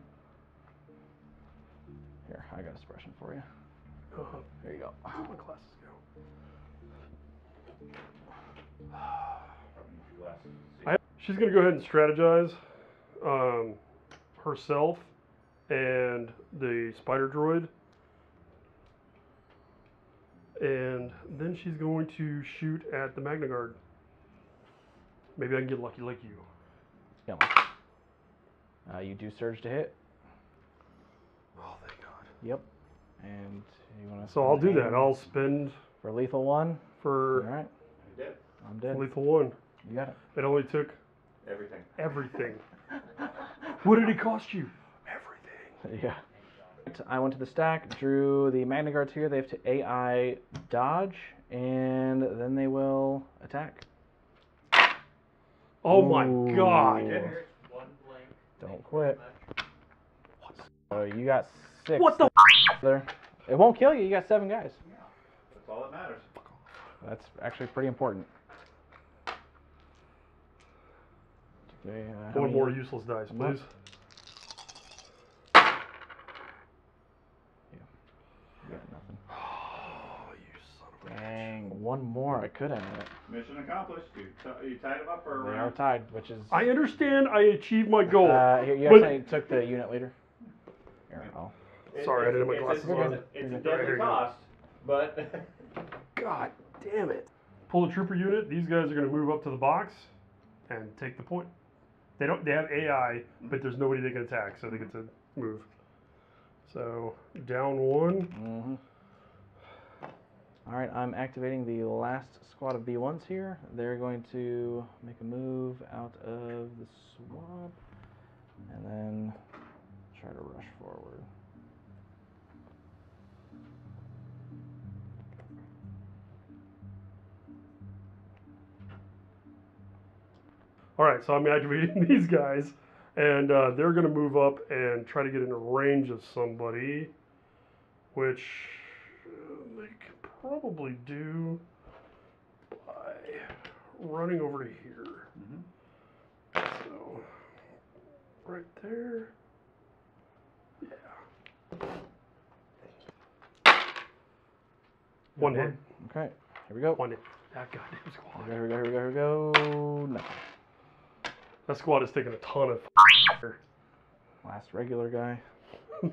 Here, I got a suppression for you. There you go. My glasses go. She's going to go ahead and strategize herself and the spider droid. And then she's going to shoot at the Magna Guard. Maybe I can get lucky like you. Yeah. You do surge to hit. Oh, thank God. Yep. And you want to... So I'll do that. I'll spend... For lethal 1? For... All right. I'm dead. Lethal 1. You got it. It only took... Everything. Everything. What did it cost you? Everything. Yeah. I went to the stack, drew the Magna Guards here. They have to AI dodge, and then they will attack. Oh, my God. Don't quit. So you got 6. What the there. It won't kill you. You got 7 guys. Yeah, that's all that matters. That's actually pretty important. Okay, one more useless dice, please. Yeah. You got nothing. Oh, you son of a bitch. Dang, one more. I could end it. Mission accomplished. You tied them up or... They are tied, which is... I understand I achieved my goal. You actually took the unit leader. Oh. Sorry, I didn't have my glasses on. It's a deadly cost, but... God damn it. Pull a trooper unit. These guys are going to move up to the box and take the point. They don't. They have AI, but there's nobody they can attack, so they get to move. So, down 1. All right, I'm activating the last squad of B1s here. They're going to make a move out of the swamp, and then... try to rush forward. All right, so I'm activating these guys, and they're going to move up and try to get into range of somebody, which they could probably do by running over to here. So, right there. One hit. Okay, here we go. One hit. That goddamn squad. Here we go. No. That squad is taking a ton of fire. Last regular guy.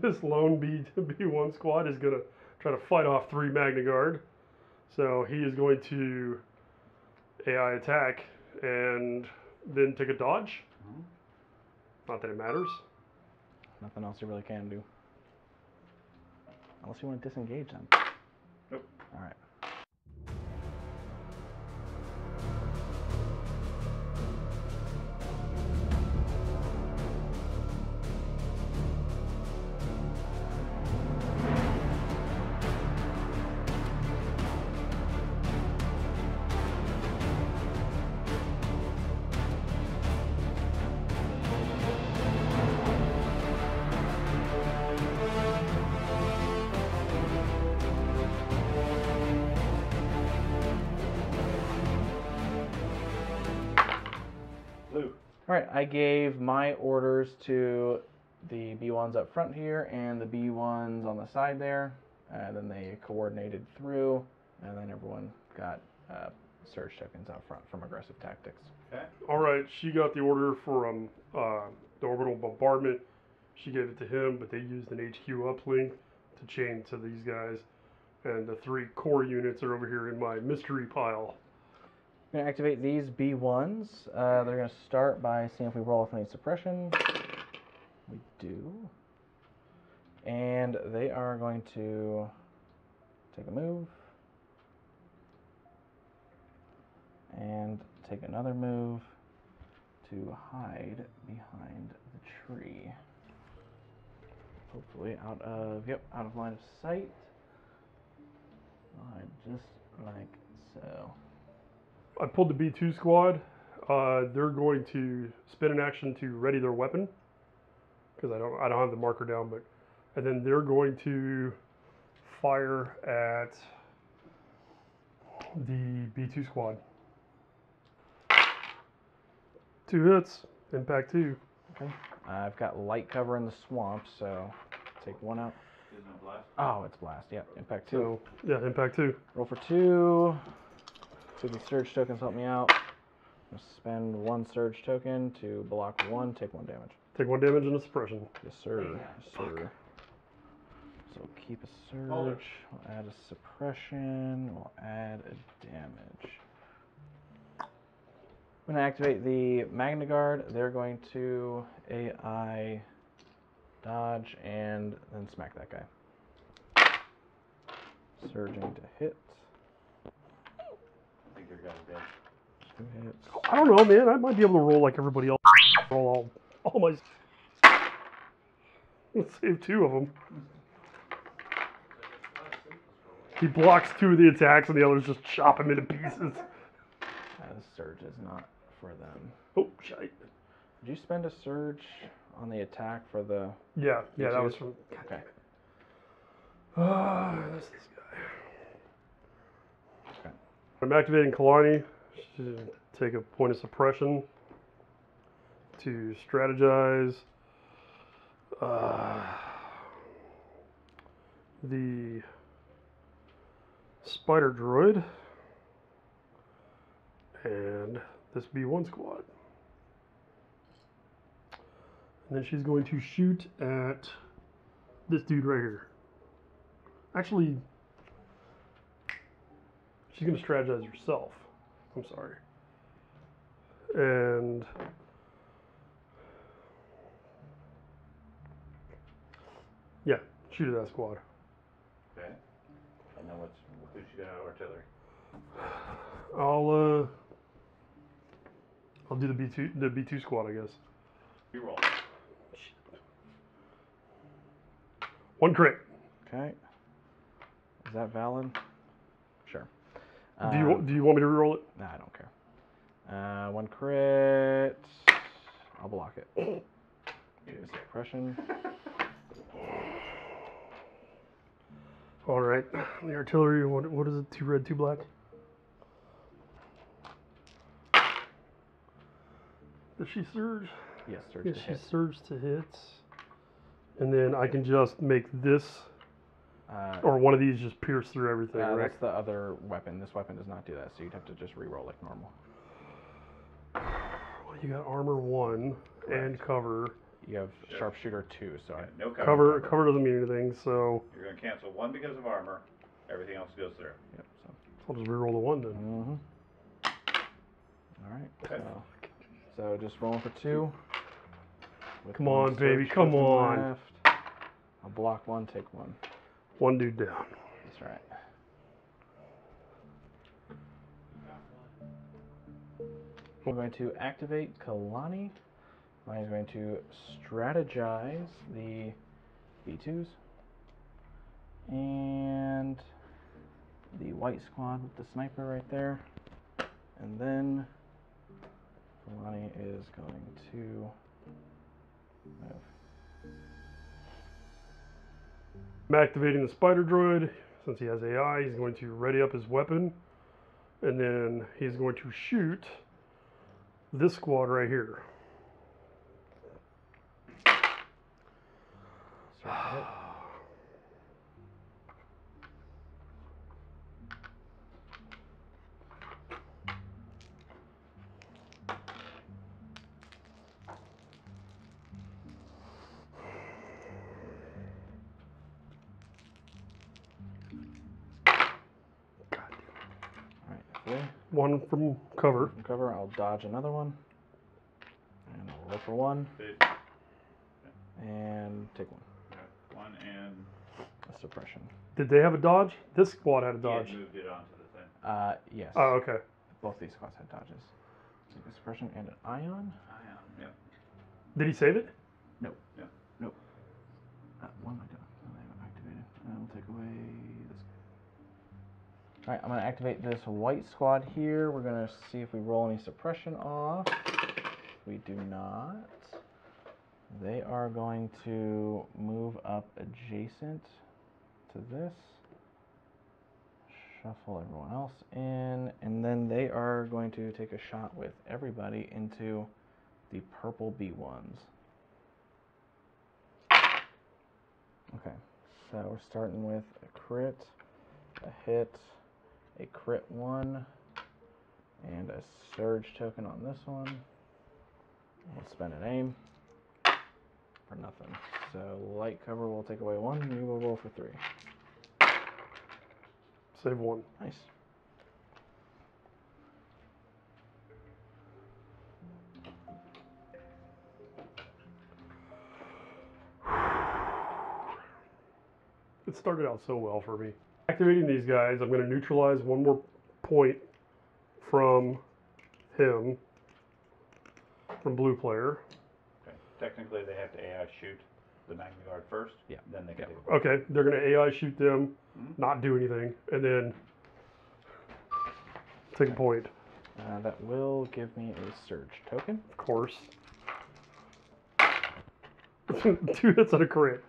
This lone B1 squad is going to try to fight off 3 Magna Guard. So he is going to AI attack and then take a dodge. Not that it matters. Nothing else you really can do. Unless you want to disengage them. Nope. All right. Alright, I gave my orders to the B1s up front here and the B1s on the side there. And then they coordinated through, and then everyone got surge tokens out front from aggressive tactics. Okay. Alright, she got the order for the orbital bombardment. She gave it to him, but they used an HQ uplink to chain to these guys. And the three core units are over here in my mystery pile. I'm going to activate these B1s. They're going to start by seeing if we roll with any suppression. We do. And they are going to take a move. And take another move to hide behind the tree. Hopefully out of line of sight. Hide just like so. I pulled the B-2 squad. They're going to spin an action to ready their weapon, because I don't have the marker down, but and then they're going to fire at the B-2 squad. 2 hits, impact 2. Okay. I've got light cover in the swamp, so take 1 out. Isn't it blast? Oh, it's blast. Yeah, impact 2. So, yeah, impact 2. Roll for 2. So the surge tokens help me out. I'm gonna spend 1 surge token to block 1, take 1 damage. Take 1 damage and a suppression. Yes, sir. Yes, sir. So we'll keep a surge. We'll add a suppression. We'll add a damage. I'm gonna activate the Magna Guard. They're going to AI dodge and then smack that guy. Surging to hit. I don't know, man. I might be able to roll like everybody else. Roll all my. Let's save 2 of them. He blocks 2 of the attacks, and the others just chop him into pieces. The surge is not for them. Oh shit! Did you spend a surge on the attack for the? Yeah, yeah, that was from. Okay. That's this guy. I'm activating Kalani. She's going to take a point of suppression to strategize. The spider droid and this B1 squad. And then she's going to shoot at this dude right here. Actually, she's going to strategize herself. I'm sorry. And yeah, shoot at that squad. Okay. And then who's she got out of artillery? I'll do the B2 squad, I guess. You roll. 1 crit. Okay. Is that valid? Do you want me to reroll it? Nah, I don't care. 1 crit. I'll block it. Here's suppression. All right. The artillery. What is it? 2 red, 2 black. Does she surge? Yes, surge. Yes, she surge to hit. And then I can just make this. Or 1 of these just pierce through everything, right? That's the other weapon. This weapon does not do that, so you'd have to just re-roll like normal. Well, you got armor 1. Correct. And cover. You have sharpshooter 2, so yeah, no cover. Cover doesn't mean anything, so you're going to cancel 1 because of armor. Everything else goes through. Yep. So I'll just re-roll the 1 then. Mm-hmm. All right. Okay. So just rolling for 2. Come on, baby. Come on. Left. I'll block 1, take 1. 1 dude down. That's right. I'm going to activate Kalani. Kalani is going to strategize the B2s. And the white squad with the sniper right there. And then Kalani is going to move. I'm activating the spider droid. Since he has AI, he's going to ready up his weapon. And then he's going to shoot this squad right here. Right. One from cover. From cover, I'll dodge another one. And I'll roll for one. Okay. And take one. Okay. One and a suppression. Did they have a dodge? This squad had a dodge. Yeah, moved it onto the thing. Yes. Oh, okay. Both these squads had dodges. Take a suppression and an ion. Ion, yep. Did he save it? No. Yeah. Nope. One I don't. I haven't activated. I will take away. Alright, I'm going to activate this white squad here. We're going to see if we roll any suppression off. We do not. They are going to move up adjacent to this. Shuffle everyone else in. And then they are going to take a shot with everybody into the purple B1s. Okay, so we're starting with a crit, a hit, a crit one, and a surge token on this one. We'll spend an aim for nothing. So light cover will take away one, and we will roll for three. Save one. Nice. It started out so well for me. Activating these guys, I'm going to neutralize one more point from him, from blue player. Okay. Technically, they have to AI shoot the Magna Guard first. Yeah. Then they can do it. Okay. They're going to AI shoot them, not do anything, and then take a point. That will give me a surge token. Of course. 2 hits and a crit.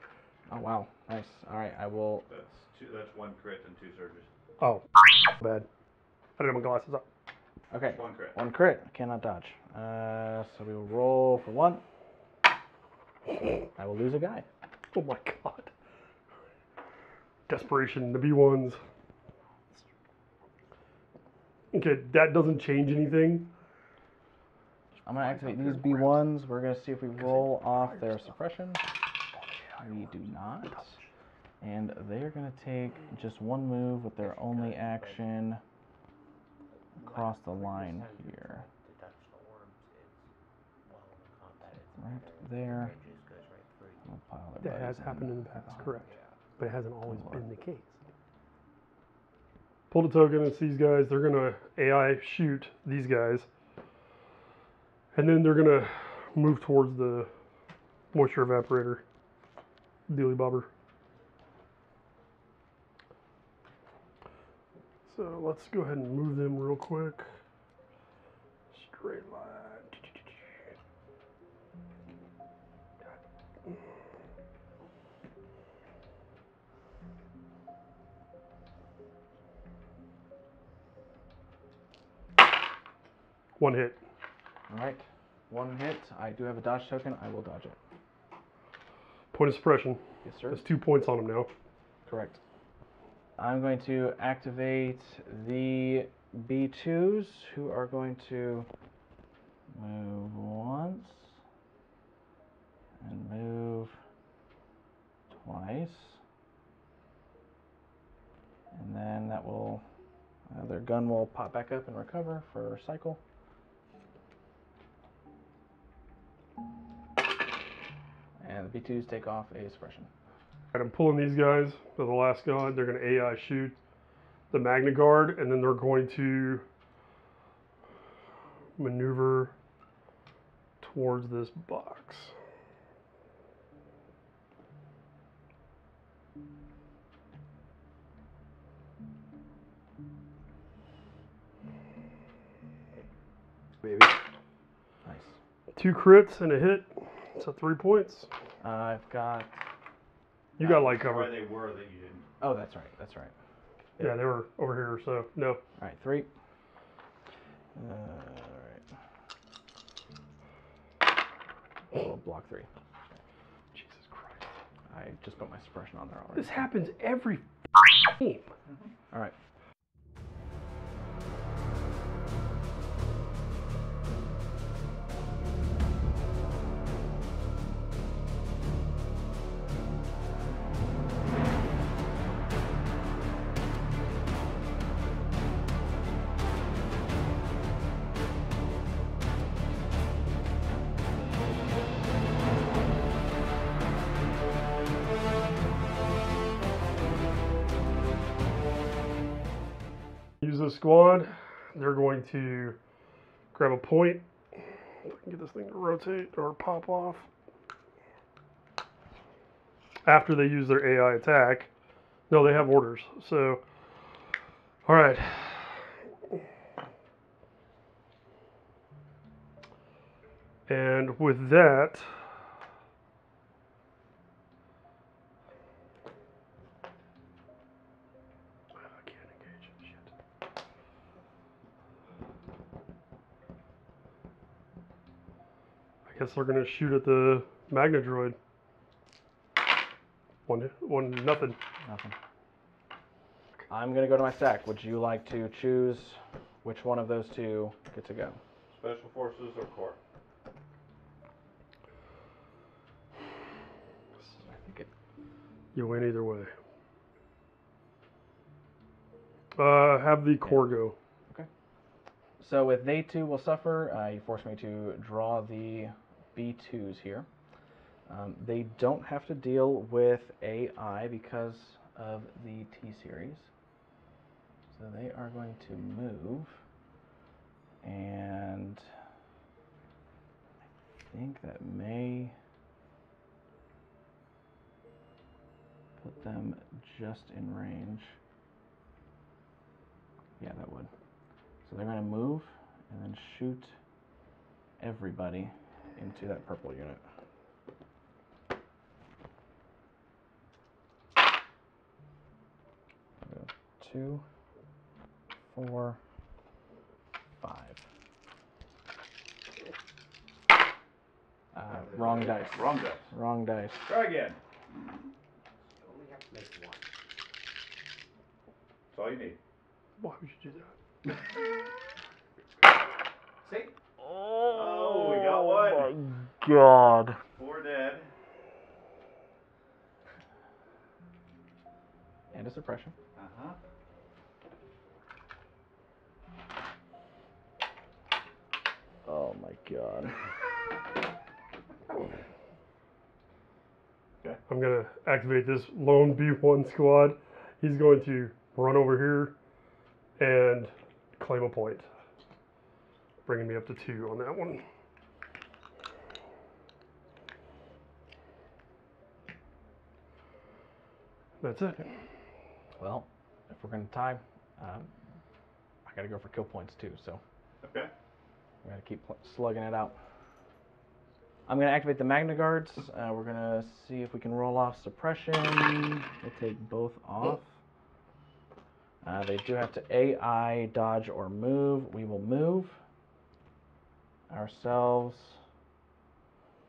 Oh, wow. Nice. All right. I will... That's one crit and 2 surges. Oh, bad. I didn't have my glasses up. Okay. Just one crit. One crit. I cannot dodge. So we will roll for one. I will lose a guy. Oh my god. Desperation, the B1s. Okay, that doesn't change anything. I'm going to activate these B1s. We're going to see if we roll off their suppression. We do not. And they're going to take just one move with their only action across the line here. Right there. That has happened in the past, correct. But it hasn't always been the case. Pull the token and these guys, they're going to AI shoot these guys. And then they're going to move towards the moisture evaporator. Dealy bobber. So let's go ahead and move them real quick. Straight line. One hit. All right, one hit. I do have a dodge token. I will dodge it. Point of suppression. Yes, sir. There's 2 points on him now. Correct. I'm going to activate the B2s, who are going to move once and move twice. And then that will, their gun will pop back up and recover for a cycle. And the B2s take off a suppression. I'm pulling these guys to the last god. They're going to AI shoot the Magna Guard, and then they're going to maneuver towards this box. Baby. Nice. 2 crits and a hit. So 3 points. I've got... You got light cover. Where they were that you didn't. Oh, that's right. That's right. Yeah, yeah, they were over here, so no. All right, 3. All right. We'll block 3. Jesus Christ. I just put my suppression on there already. This happens every game. All right. Squad, they're going to grab a point. If I can get this thing to rotate or pop off. After they use their AI attack. No, they have orders. So, all right. And with that, they're going to shoot at the Magna droid. Nothing. Nothing. I'm going to go to my stack. Would you like to choose which one of those two get to go? Special Forces or Corps? You win either way. Have the Corps go. Okay. So if they too will suffer, you force me to draw the B2s here. They don't have to deal with AI because of the T-Series. So they are going to move, and I think that may put them just in range. Yeah, that would. So they're going to move and then shoot everybody into that purple unit. Go 2, 4, 5. Wrong dice. Wrong dice. Wrong dice. Try again. You only have to make one. That's all you need. Why would you do that? See? Oh, we got one. Oh my God. 4 dead. And a suppression. Uh-huh. Oh my God. Okay. I'm gonna activate this lone B1 squad. He's going to run over here and claim a point. Bringing me up to 2 on that one. That's it. Well, if we're going to tie, I got to go for kill points too, so. Okay. We got to keep slugging it out. I'm going to activate the Magna Guards. We're going to see if we can roll off suppression. We'll take both off. They do have to AI, dodge, or move. We will move ourselves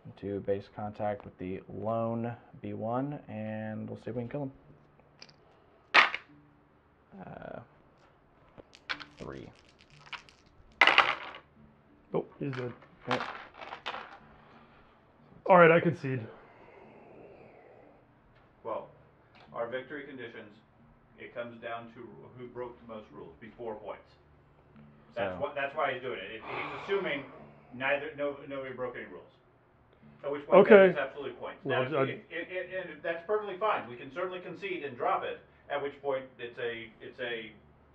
into base contact with the lone B1, and we'll see if we can kill him. 3. Oh, he's dead. Okay. All right, I concede. Well, our victory conditions, it comes down to who broke the most rules before points. That's so. That's why he's doing it. He's assuming nobody broke any rules. At which point okay. That is absolutely points. Now, well, and that's perfectly fine. We can certainly concede and drop it. At which point it's a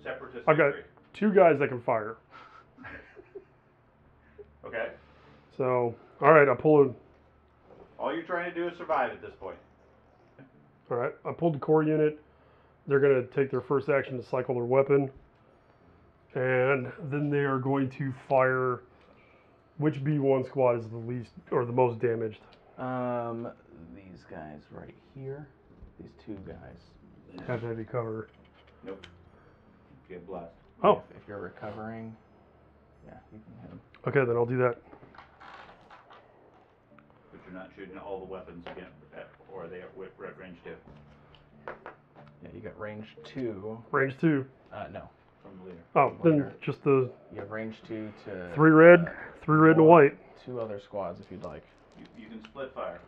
separatist. I've got 2 guys that can fire. Okay. So all right, I pulled. All you're trying to do is survive at this point. All right, I pulled the core unit. They're going to take their first action to cycle their weapon, and then they are going to fire. Which B1 squad is the least or the most damaged? These guys right here. These 2 guys. Have to have you cover. Nope. Get blast. Oh. If you're recovering, yeah, you can hit them. Okay, then I'll do that. But you're not shooting all the weapons again, or are they at whip range 2. Range 2? No. From leader. Oh, from then just the... You have range 2 to... 3 red, 3 red to white. 2 other squads if you'd like. You can split fire.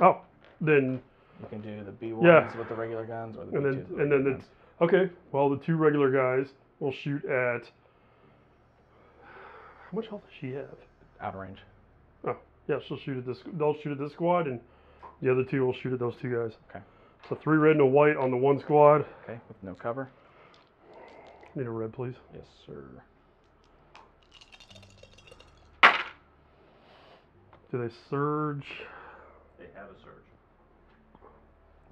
Oh, then... You can do the B1s with the regular guns or the B2s with the regular guns. Okay, well, the 2 regular guys will shoot at... How much health does she have? Out of range. Oh, yeah, she'll shoot at this... They'll shoot at this squad, and the other 2 will shoot at those 2 guys. Okay. So 3 red and a white on the 1 squad. Okay, with no cover. Need a red, please. Yes, sir. Do they surge? They have a surge.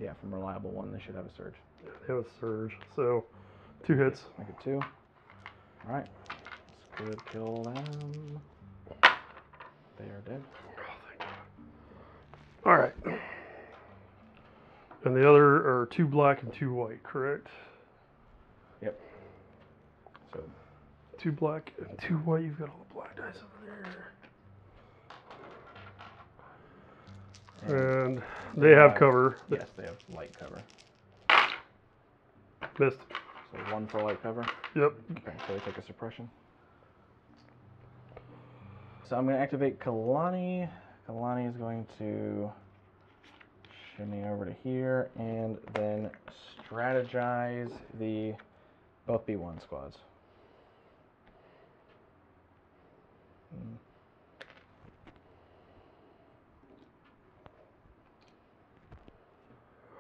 Yeah, from Reliable 1, they should have a surge. Yeah, they have a surge. So, 2 hits. Make it 2. All right. Let's go kill them. They are dead. Oh, thank God. All right. And the other are 2 black and 2 white, correct? Yep. So, 2 black and 2 white. You've got all the black dice over there. And they have cover. Yes, they have light cover. Missed. So 1 for light cover? Yep. Okay, so they take a suppression. So I'm going to activate Kalani. Kalani is going to shimmy over to here and then strategize the both B1 squads.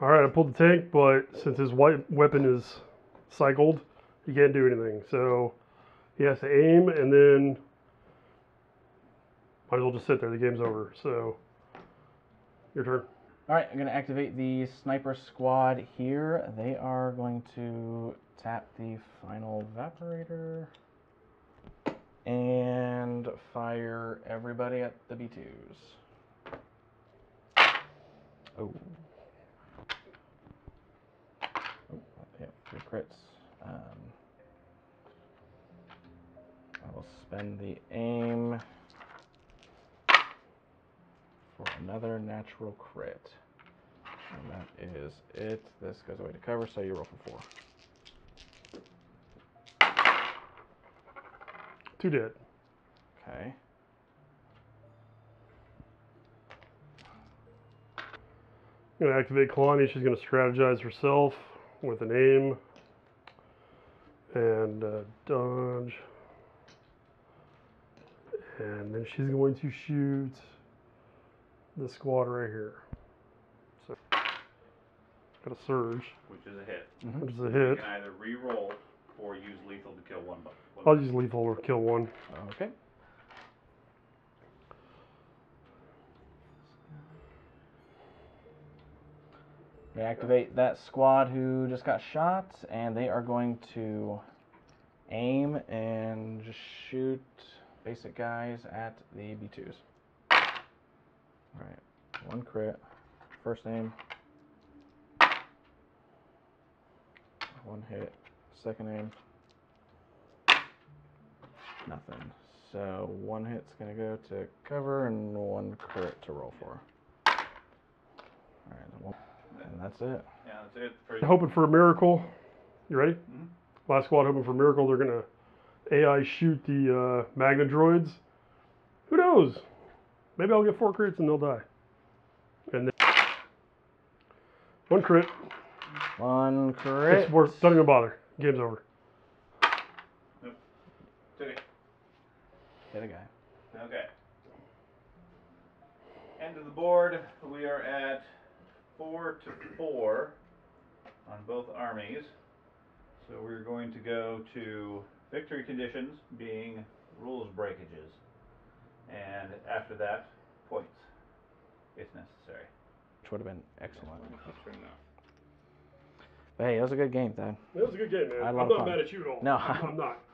Alright, I pulled the tank, but since his white weapon is cycled, he can't do anything. So he has to aim and then might as well just sit there. The game's over. So your turn. Alright, I'm going to activate the sniper squad here. They are going to tap the final evaporator and fire everybody at the B2s. Oh. Three crits. I will spend the aim for another natural crit. And that is it. This goes away to cover, so you roll for 4. 2 dead. Okay. I'm going to activate Kalani. She's going to strategize herself with an aim and dodge, and then she's going to shoot the squad right here. So got a surge, which is a hit. Mm-hmm. Which is a hit. You can either re-roll or use lethal to kill one. I'll use lethal to kill one. Okay. They activate that squad who just got shot, and they are going to aim and just shoot basic guys at the B2s. Alright, 1 crit, first aim, 1 hit, second aim, nothing. So 1 hit's going to go to cover and 1 crit to roll for. Alright, and that's it. Yeah, that's it. Hoping for a miracle. You ready? Mm-hmm. Last squad hoping for a miracle. They're going to AI shoot the Magna droids. Who knows? Maybe I'll get 4 crits and they'll die. And then 1 crit. 1 crit. It's worth, don't even bother. Game's over. Nope. Took it. Hit a guy. Okay. End of the board. We are at 4 to 4 on both armies. So we're going to go to victory conditions being rules breakages. And after that, points, if necessary. Which would have been excellent. But hey, that was a good game, Thad. That was a good game, man. I'm not mad at you at all. No, I'm not.